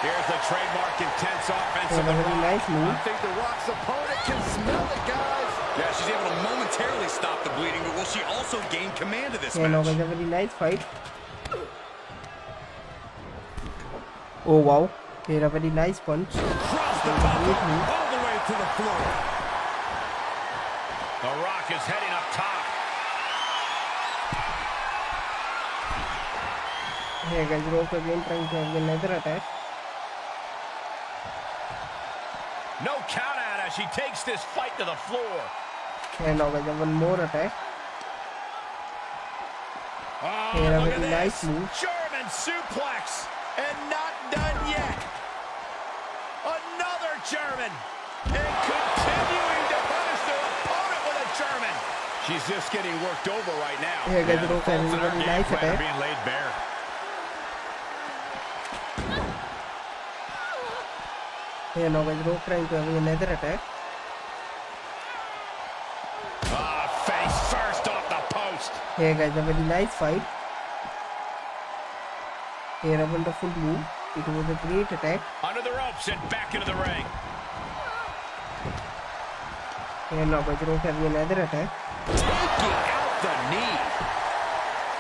Here's the trademark intense offense of the Rock. Nice move. I think the Rock's opponent can smell it, guys. Yeah, she's able to momentarily stop the bleeding, but will she also gain command of this match? No, guys, a very nice fight. Oh, wow. Here, a very nice punch. Across the top, all the way to the floor. The Rock is heading up top. Here, guys, Rock again trying to have another attack. No count out as she takes this fight to the floor. And now we have one more attack. Oh, here, look at this. Nice move. German suplex. And not done yet. Another German. And continuing to punish their opponent with a German. She's just getting worked over right now. Here, guys, yeah, Rock has a nice attack. Being laid bare. Yeah, now guys, Rock trying to have another attack. Face first off the post. Yeah, guys, a very nice fight. Here, a wonderful move. It was a great attack. Under the ropes and back into the ring. Yeah, now guys, Rock have another attack. Taking out the knee.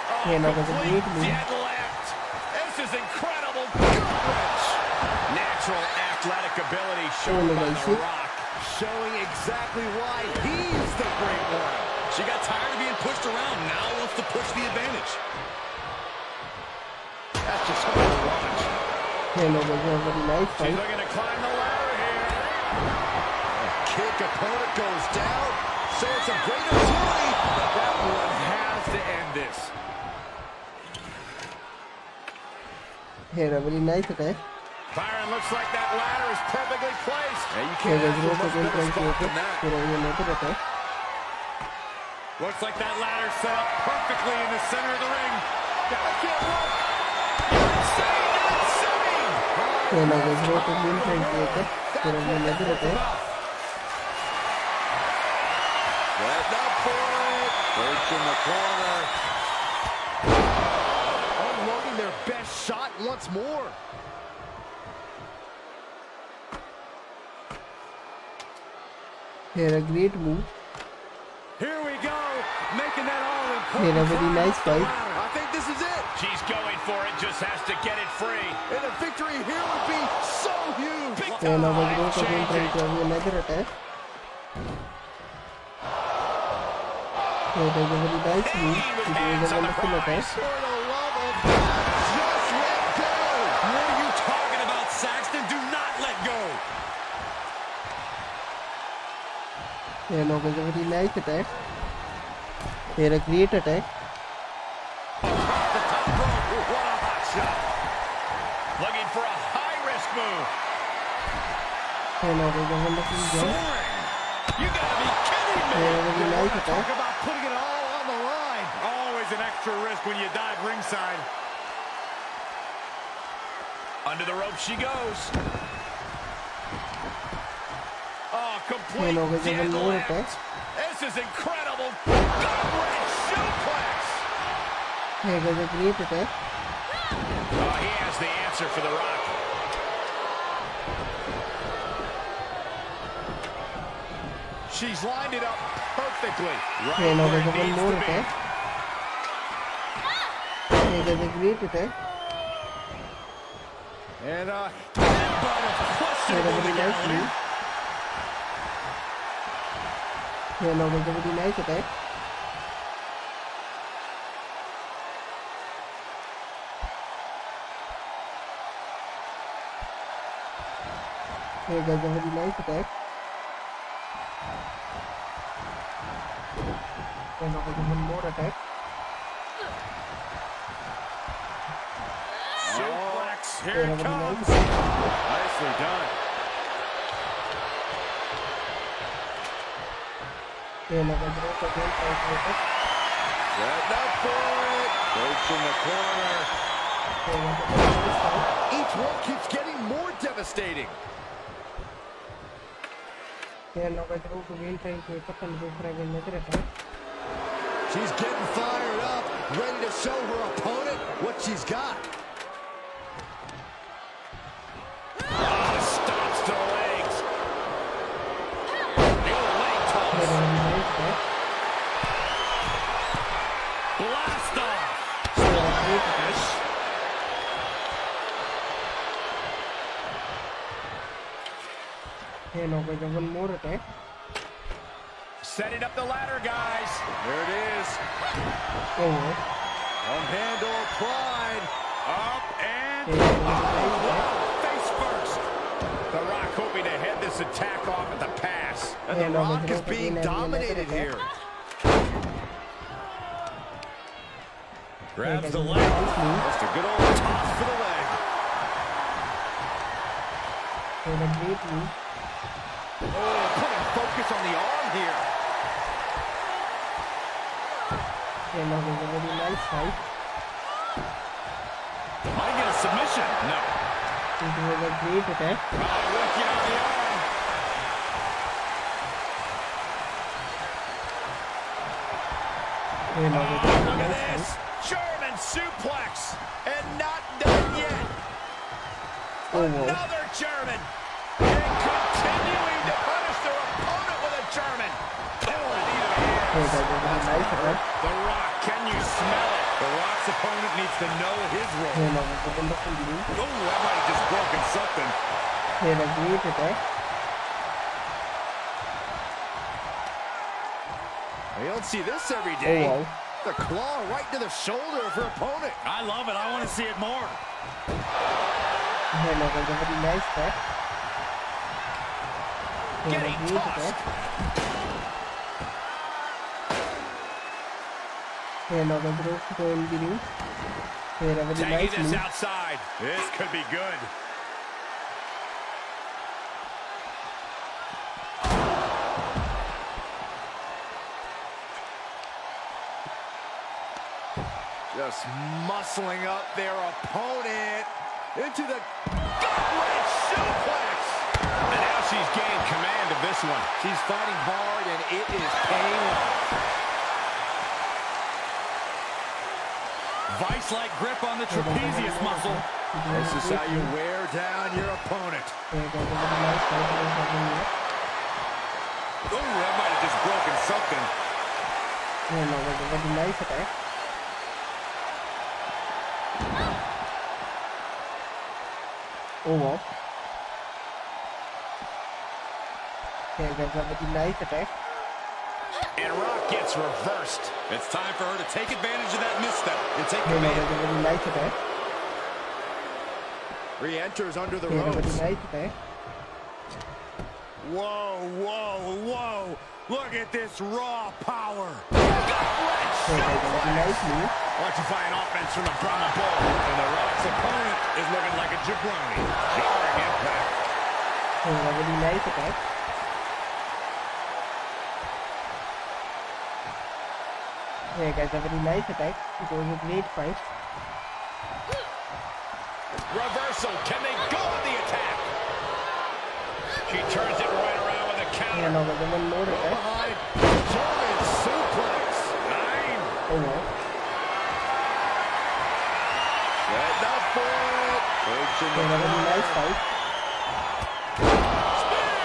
Oh, yeah, now guys, a great move. Dead left. This is incredible. Natural athletic ability shown by the Rock, showing exactly why he's the great one. She got tired of being pushed around, now wants to push the advantage. That's just so much to watch. She's looking to climb the ladder here. Kick opponent goes down, so it's a great opportunity. That one has to end this. Here, a very nice attack. Byron, looks like that ladder is perfectly placed. Yeah, you can't get much better spot than that. Looks like that ladder set up perfectly in the center of the ring. That can't work. Insane, insane. Heading up for it. Breaks in the corner. Unloading their best shot once more. Here, a great move. Here we go, making that all important. Here, a very nice fight. I think this is it. She's going for it, just has to get it free. And a victory here would be so huge. And now we're going to have another attack. Here, there's a very nice move. It was a wonderful attack. For the love of God, just let go. What are you talking about, Saxton? Do not let go. Yeah, no, guys, a very nice attack. Here, a great attack. What a hot shot. Looking for a high-risk move. Yeah, no, guys, a wonderful jump. You gotta be kidding me. Yeah, a very nice attack. Talk about putting it all on the line. Always an extra risk when you dive ringside. Under the rope she goes. Oh, complete handle. This is incredible. Goblet suplex. Oh, he has the answer for The Rock. She's lined it up perfectly. Right where it needs to be. And Hey, that's a very nice attack. And one more attack. Suplex, here it comes. Nicely done. Setting up for it. Goes from the corner. Each one keeps getting more devastating. She's getting fired up, ready to show her opponent what she's got. Oh, stops the legs. Big leg toss. Blast off. Splash. Hey, no, we got one more attack. Setting up the ladder, guys. There it is. One handle applied. Up and face first. The Rock hoping to head this attack off at the pass. And The Rock is being dominated here. Grabs the leg. Just a good old toss for the leg. Putting focus on the arm here. Might get a submission. No. Looking on the arm. Look at this. German suplex. And not done yet. Another German. And continuing to punish their opponent with a German. The Rock, can you smell it? The Rock's opponent needs to know his role. Oh, that might have just broken something. You don't see this every day. The claw right to the shoulder of her opponent. I love it. I want to see it more. Getting tossed. Taking this outside. This could be good. Just muscling up their opponent into the gauntlet suplex. And now she's gained command of this one. She's fighting hard, and it is paying off. Vice-like grip on the trapezius muscle. This is how you wear down your opponent. Oh, that might have just broken something. And Rock gets reversed. It's time for her to take advantage of that misstep and take command. Re-enters under the ropes. Whoa. Look at this raw power. Watch you find offense from the Brahma Bull. And The Rock's opponent is looking like a jabroni. Jarring impact. Hey guys, a very nice attack. It was a great fight. Reversal. Can they go with the attack? She turns it right around with a counter. Behind. German suplex. 9. Oh, no. Enough for it. Nice fight. Spear.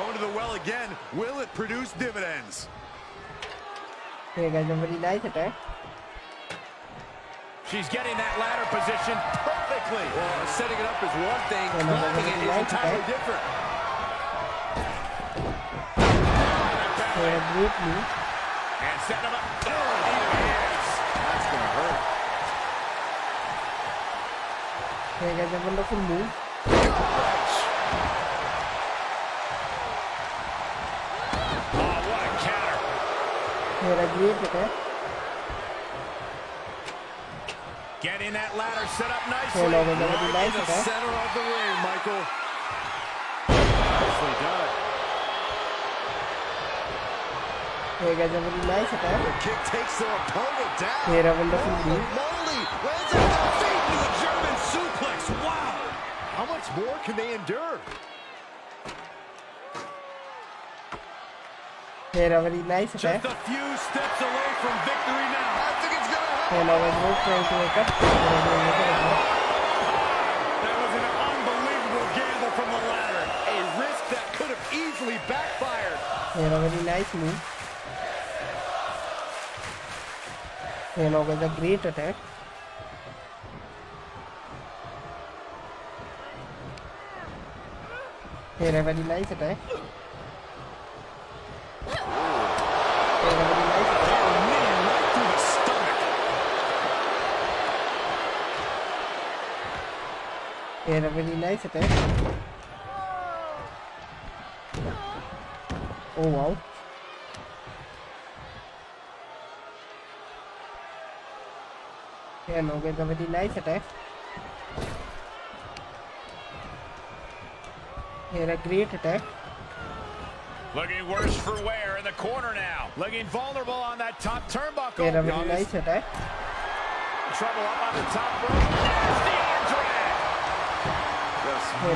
Going to the well again. Will it produce dividends? Hey, guys, a very nice attack. She's getting that ladder position perfectly. Well, setting it up is one thing, climbing it is entirely different. And set him up. Oh, yes. That's going to hurt. Hey guys, a wonderful move. Oh, what a counter. Getting that ladder set up nicely. Right in the center of the ring, Michael. Nicely done. Hey guys, a really nice attack. The kick takes their opponent down. Here, a wonderful move. Molly lands a feet to the German suplex. Wow. How much more can they endure? Here, a very nice attack. Just a few steps away from victory now. That was an unbelievable gamble from the ladder. A risk that could have easily backfired. With a great attack. A very nice attack. Yeah, a really nice attack. Oh wow. Yeah, no, guys, a very nice attack. Yeah, a great attack. Looking worse for wear in the corner now. Looking vulnerable on that top turnbuckle. Yeah, a very nice attack. Trouble up on the top rope. Nasty arm drag. Muscling up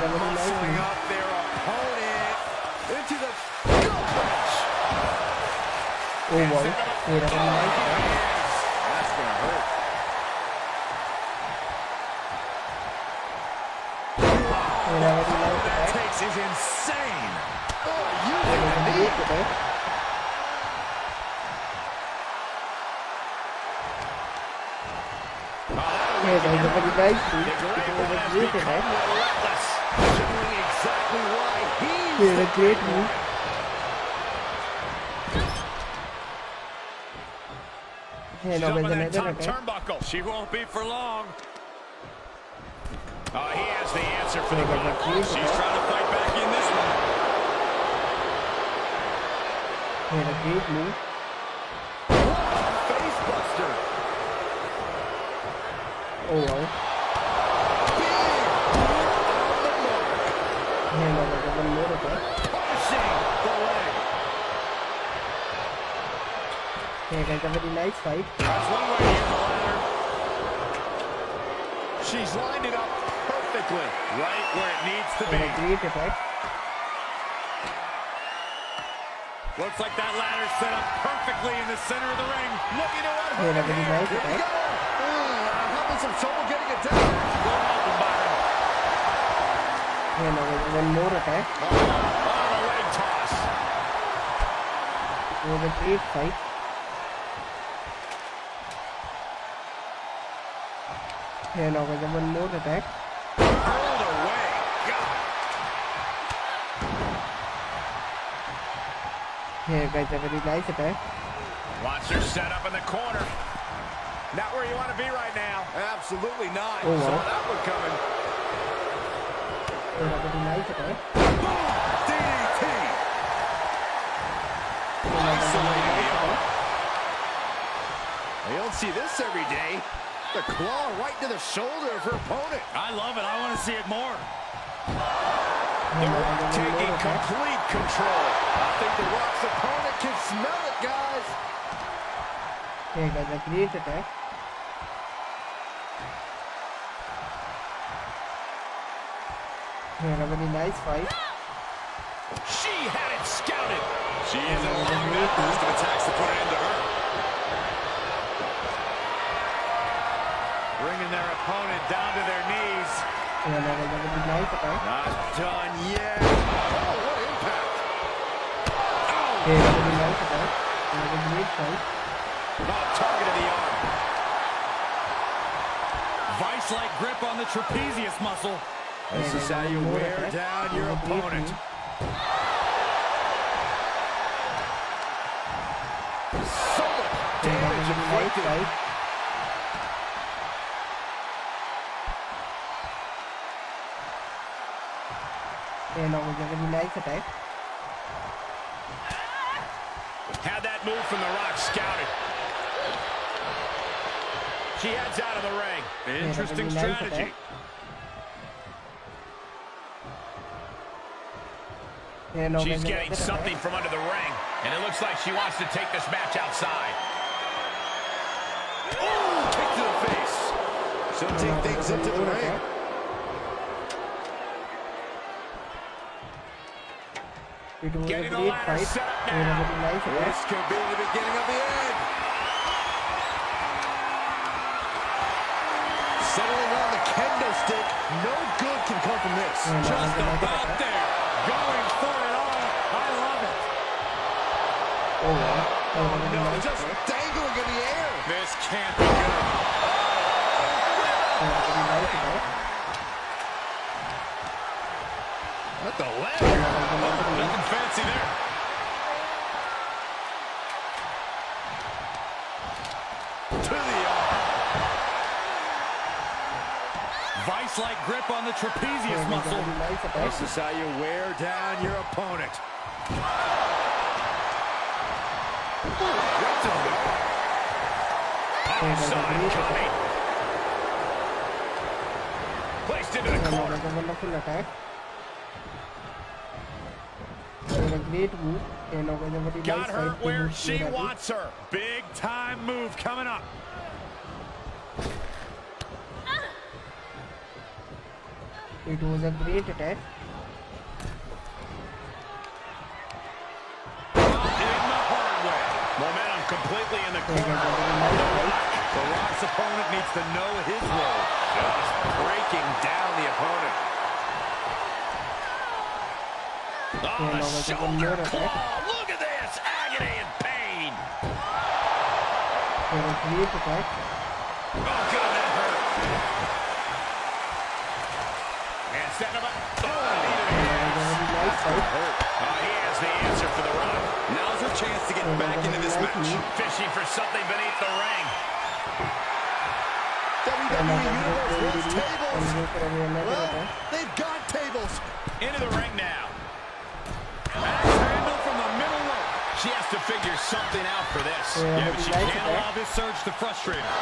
their opponent into the punch. Oh, wow. That's going to hurt. Wow. What that takes is insane. Oh, you need to be. Here's a great move. She's up in that top turnbuckle. She won't be for long. Oh, he has the answer for the block. She's trying to fight back in this one. Here's a great move. Face buster. Oh, wow. Hey guys, a very nice fight. She's lined it up perfectly, right where it needs to be. Great attack. Looks like that ladder set up perfectly in the center of the ring. Looking to one. Hey, a very nice attack. Having some trouble getting it down. One more attack. A leg toss. It was a great fight. And now with one more attack. All the way. God. Here guys, a very nice attack. Watch her set up in the corner. Not where you want to be right now. Absolutely not. Oh, wow. Saw that one coming. A very nice attack. Boom! DDT! Isolated heel. You don't see this every day. The claw right to the shoulder of her opponent. I love it. I want to see it more. The Rock taking complete control. I think The Rock's opponent can smell it, guys. Hey, guys, a great attack. had a very nice fight. She had it scouted. She is in long that burst of attacks to put an end to her. Bringing their opponent down to their knees. Not done yet. Oh, what impact. Oh. Not targeted the arm. Vice-like grip on the trapezius muscle. This is how you wear down your opponent. So much damage inflicted. And now we're going to be nice attack. Had that move from The Rock scouted. She heads out of the ring. Interesting strategy. She's getting something from under the ring, and it looks like she wants to take this match outside. Ooh, kick to the face. She'll take things into the ring. Getting the ladder set up now. This could be the beginning of the end. Settling on the kendo stick. No good can come from this. Just about there. Going for it all. I love it. No, just dangling in the air. This can't be good. What the leg? Nothing fancy there. To the vice-like grip on the trapezius muscle. This is how you wear down your opponent. Outside coming. Placed into the corner. Got her where she wants her. Big time move coming up. It was a great attack. In the hard way. Momentum completely in the corner. The Rock's opponent needs to know his role. Just breaking down the opponent. Oh, the shoulder claw. Look at this. Agony and pain. Oh, God, that hurt. He has the answer for The Rock. Now's her chance to get back into this match. Fishing for something beneath the ring. WWE Universe wants tables. Well, they've got tables. Into the ring now. Max Handle from the middle rope. She has to figure something out for this. Yeah, but she can't allow this surge to frustrate her.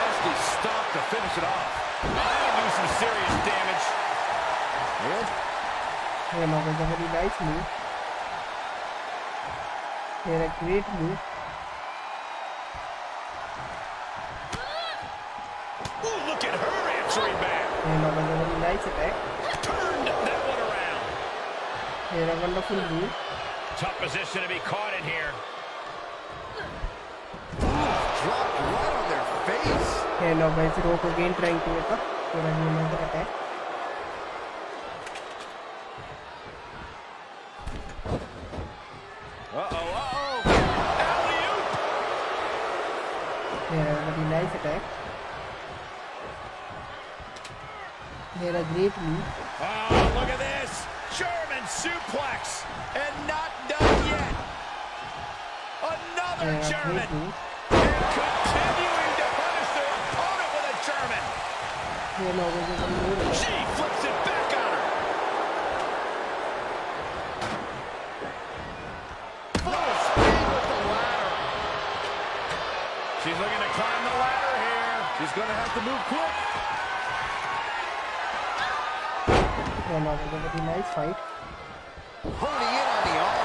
Nasty stop to finish it off. That'll do some serious damage. A very nice move. And a great move. Ooh, look at her answering back. And a very nice attack. Turned that one around. And a wonderful move. Tough position to be caught in here. Dropped right on their face. And now by the rope again trying to wake up. And another attack. Nice attack. They're a great move. Oh, look at this! German suplex! And not done yet! Another German! And continuing to punish their opponent with a German! She flips it back on her! Full speed with the ladder! She's looking to climb the ladder. She's going to have to move quick. And now we're going to be nice fight. Holding in on the arm.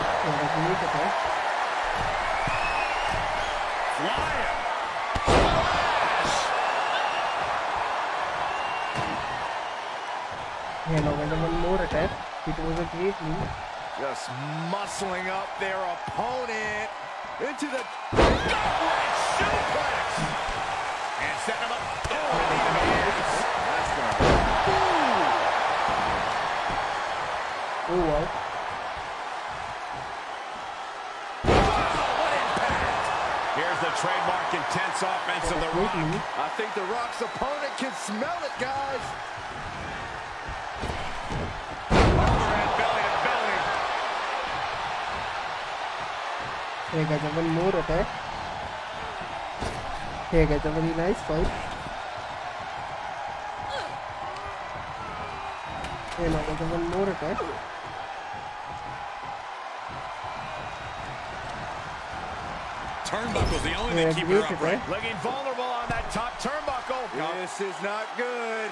Flyer. Splash. Yeah, now with one more attack. It was a great move. Just muscling up their opponent into the goblet suplex and set him up. Oh, that's gonna. Oh wow. What impact! Here's the trademark intense offense of The Rock. I think The Rock's opponent can smell it, guys. Hey guys, one more attack. Hey guys, a very nice fight. Hey now guys, one more attack. Turnbuckle's the only thing keeping her upright. Looking vulnerable on that top turnbuckle. Yep. This is not good.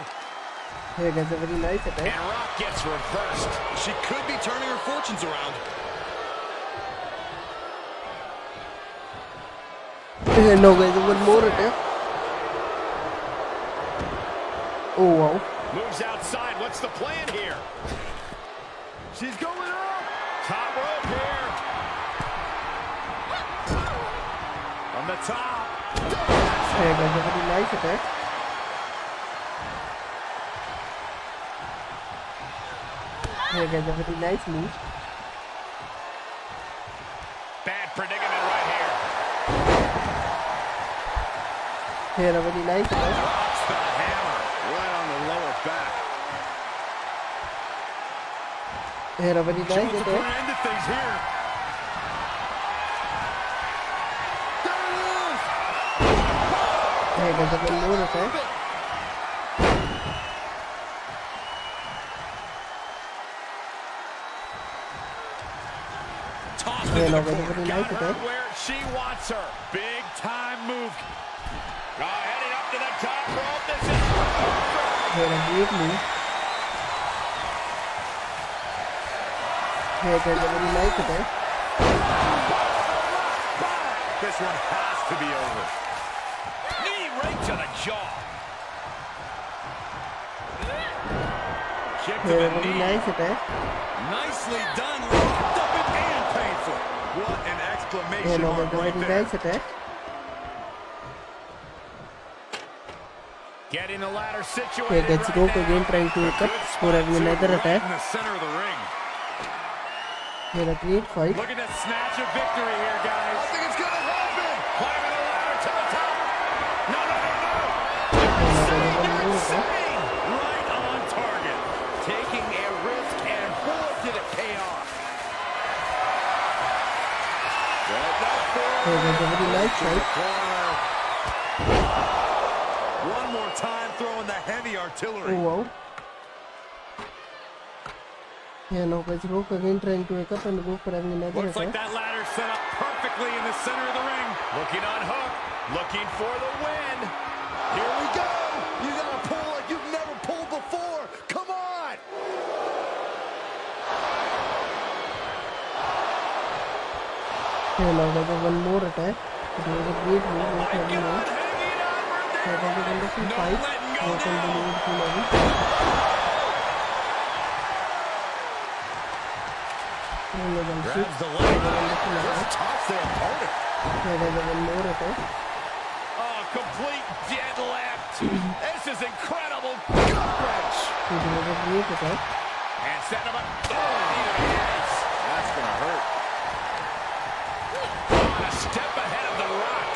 Hey guys, a very nice attack. And Rock gets reversed. She could be turning her fortunes around. No guys, one more attack. Oh wow. Moves outside. What's the plan here? She's going up. Top rope here. On the top. Hey guys, a very nice attack. Hey guys, a very nice move. Bad predicament. Here, a very nice attack. Drops the hammer right on the lower back. Here, a very nice attack. End of things here. There it is. Here goes a very low attack. Tossed to the corner. Got her where she wants her. Big time move. Heading up to the top rope. This is this one has to be over. Knee right to the jaw. Kick to the knee. Nicely done. Locked up and painful. What an exclamation mark right there. Getting the ladder situated. Okay, that's Rock again trying to wake up for another attack. In the center of the ring. Here, a great fight. Looking to snatch a victory here, guys. I think it's going to happen. Climbing the ladder to the top. No, no, no, no. They're insane. Right on target. Taking a risk and bullet to the chaos. Well, that's for one more time, throwing the heavy artillery. Oh, wow. Yeah, now guys, Rock again trying to wake up and go for having another attack. Looks like that ladder set up perfectly in the center of the ring. Looking on hook, looking for the win. Here we go. You got to pull like you've never pulled before. Come on. Yeah, now guys, one more attack. It was a great move. Grabs the leg. Just toss their opponent. Oh, complete deadlift. This is incredible. Gut-wrench. And set him up. Oh, yes. That's going to hurt. A step ahead of The Rock.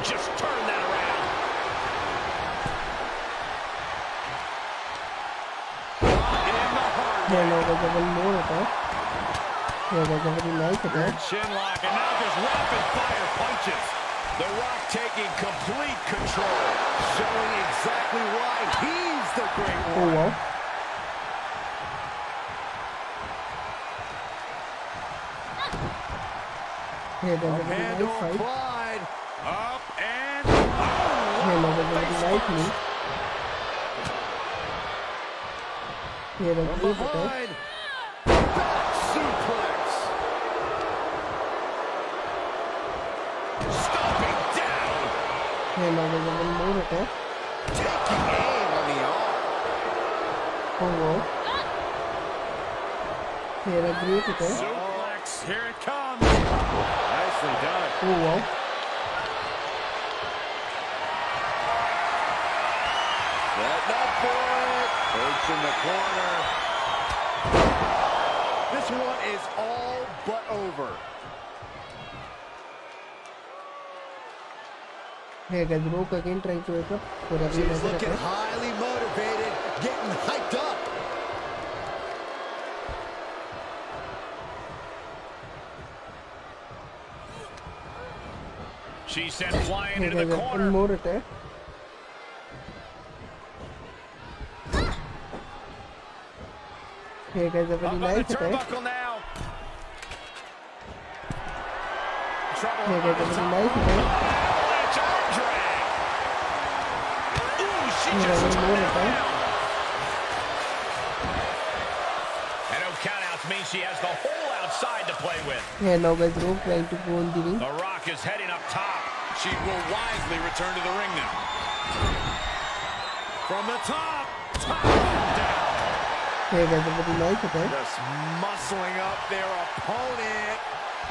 Just turn that around. One more attack. Yeah, there's a very nice attack. Shinlock, and now there's rapid fire punches. The Rock taking complete control, showing exactly why he's the great one. Oh, wow. Yeah, there's a very nice fight. Up and oh, here the behind. Back suplex. Stomping down. him away with one more attack. Taking aim on the arm. Oh wow. Here a great attack. Suplex, here it comes. Nicely done. Oh wow. Setting up for it. Hurts in the corner. This one is all but over. Hey, the Rock again trying to wake up for a big attack. Looking highly motivated, getting hyped up. She sent flying into the corner. More attack. Hey guys, a very nice attack. Hey guys, a very nice attack. And no countouts means she has the whole outside to play with. And now guys, Rock trying to go on the ring. The Rock is heading up top. She will wisely return to the ring now. From the top, down. Hey guys, everybody like it, eh? Just muscling up their opponent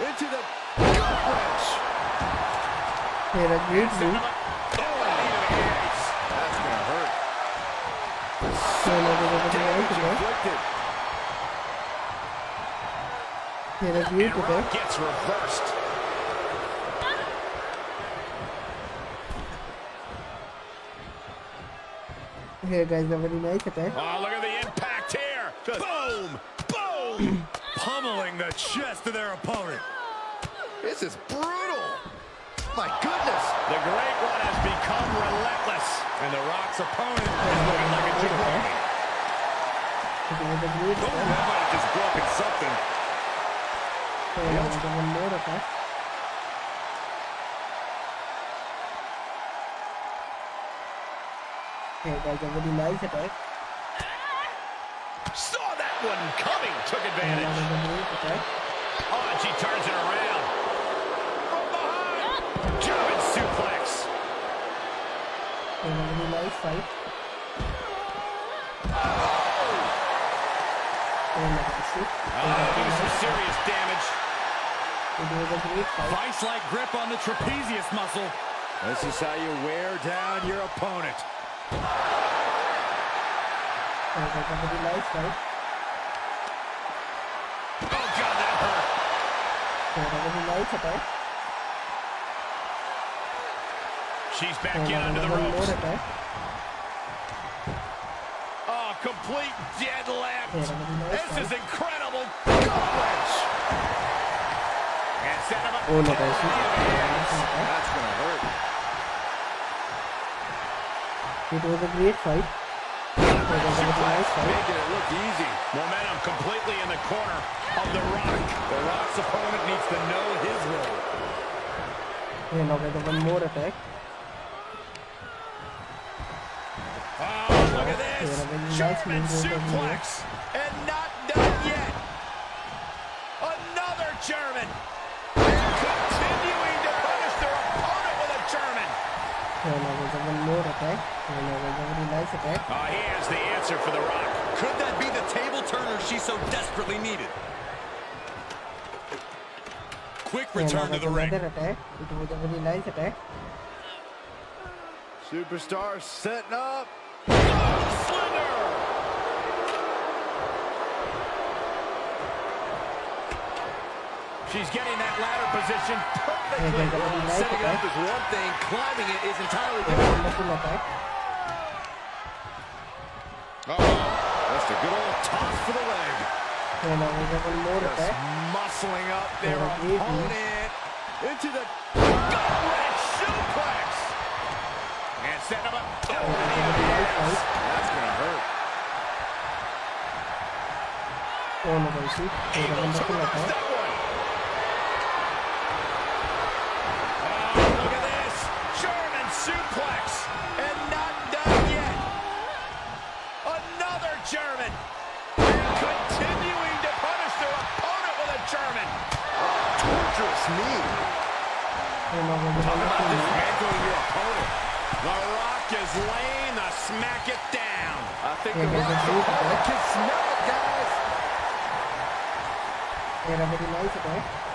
into the gut wrench. Hey, that great move. Here a great attack. Gets reversed. Here guys, a very nice attack. Oh, look at the impact here. Just boom! Boom! Pummeling the chest of their opponent. This is brutal. My goodness. The Great One has become relentless. And the Rock's opponent is looking like a jigger. Oh, that might have just broken something. One more attack. Hey guys, a very nice attack. Saw that one coming, took advantage. Oh, and she turns it around. From behind. German suplex. And a very nice fight. Some serious damage. Vice-like grip on the trapezius muscle. This is how you wear down your opponent. Oh God, that hurt. She's back in under the ropes. Oh, complete dead left. This is incredible. Oh no, guys. That's gonna hurt. It was a great fight. Making it look easy. Momentum completely in the corner of the Rock. The Rock's opponent needs to know his role. Yeah, now there's one more attack. Oh, look at this! German suplex! And not done yet! Another German! One more attack. Nice attack. Oh, he has the answer for the Rock. Could that be the table turner she so desperately needed? Quick return to the ring. Attack. It was a very nice attack. Superstar setting up. Oh, Slender! She's getting that ladder position perfectly. Setting it up is one thing, climbing it is entirely different. Oh, that's a good old toss for the leg. Just muscling up their opponent into the gut wrench suplex. And set him up. That's gonna hurt. Able to suplex, and not done yet. Another German, and continuing to punish their opponent with a German. Oh, torturous knee. Talk about dismantling your opponent. The Rock is laying the smack it down. I think The Rock can smell it, guys.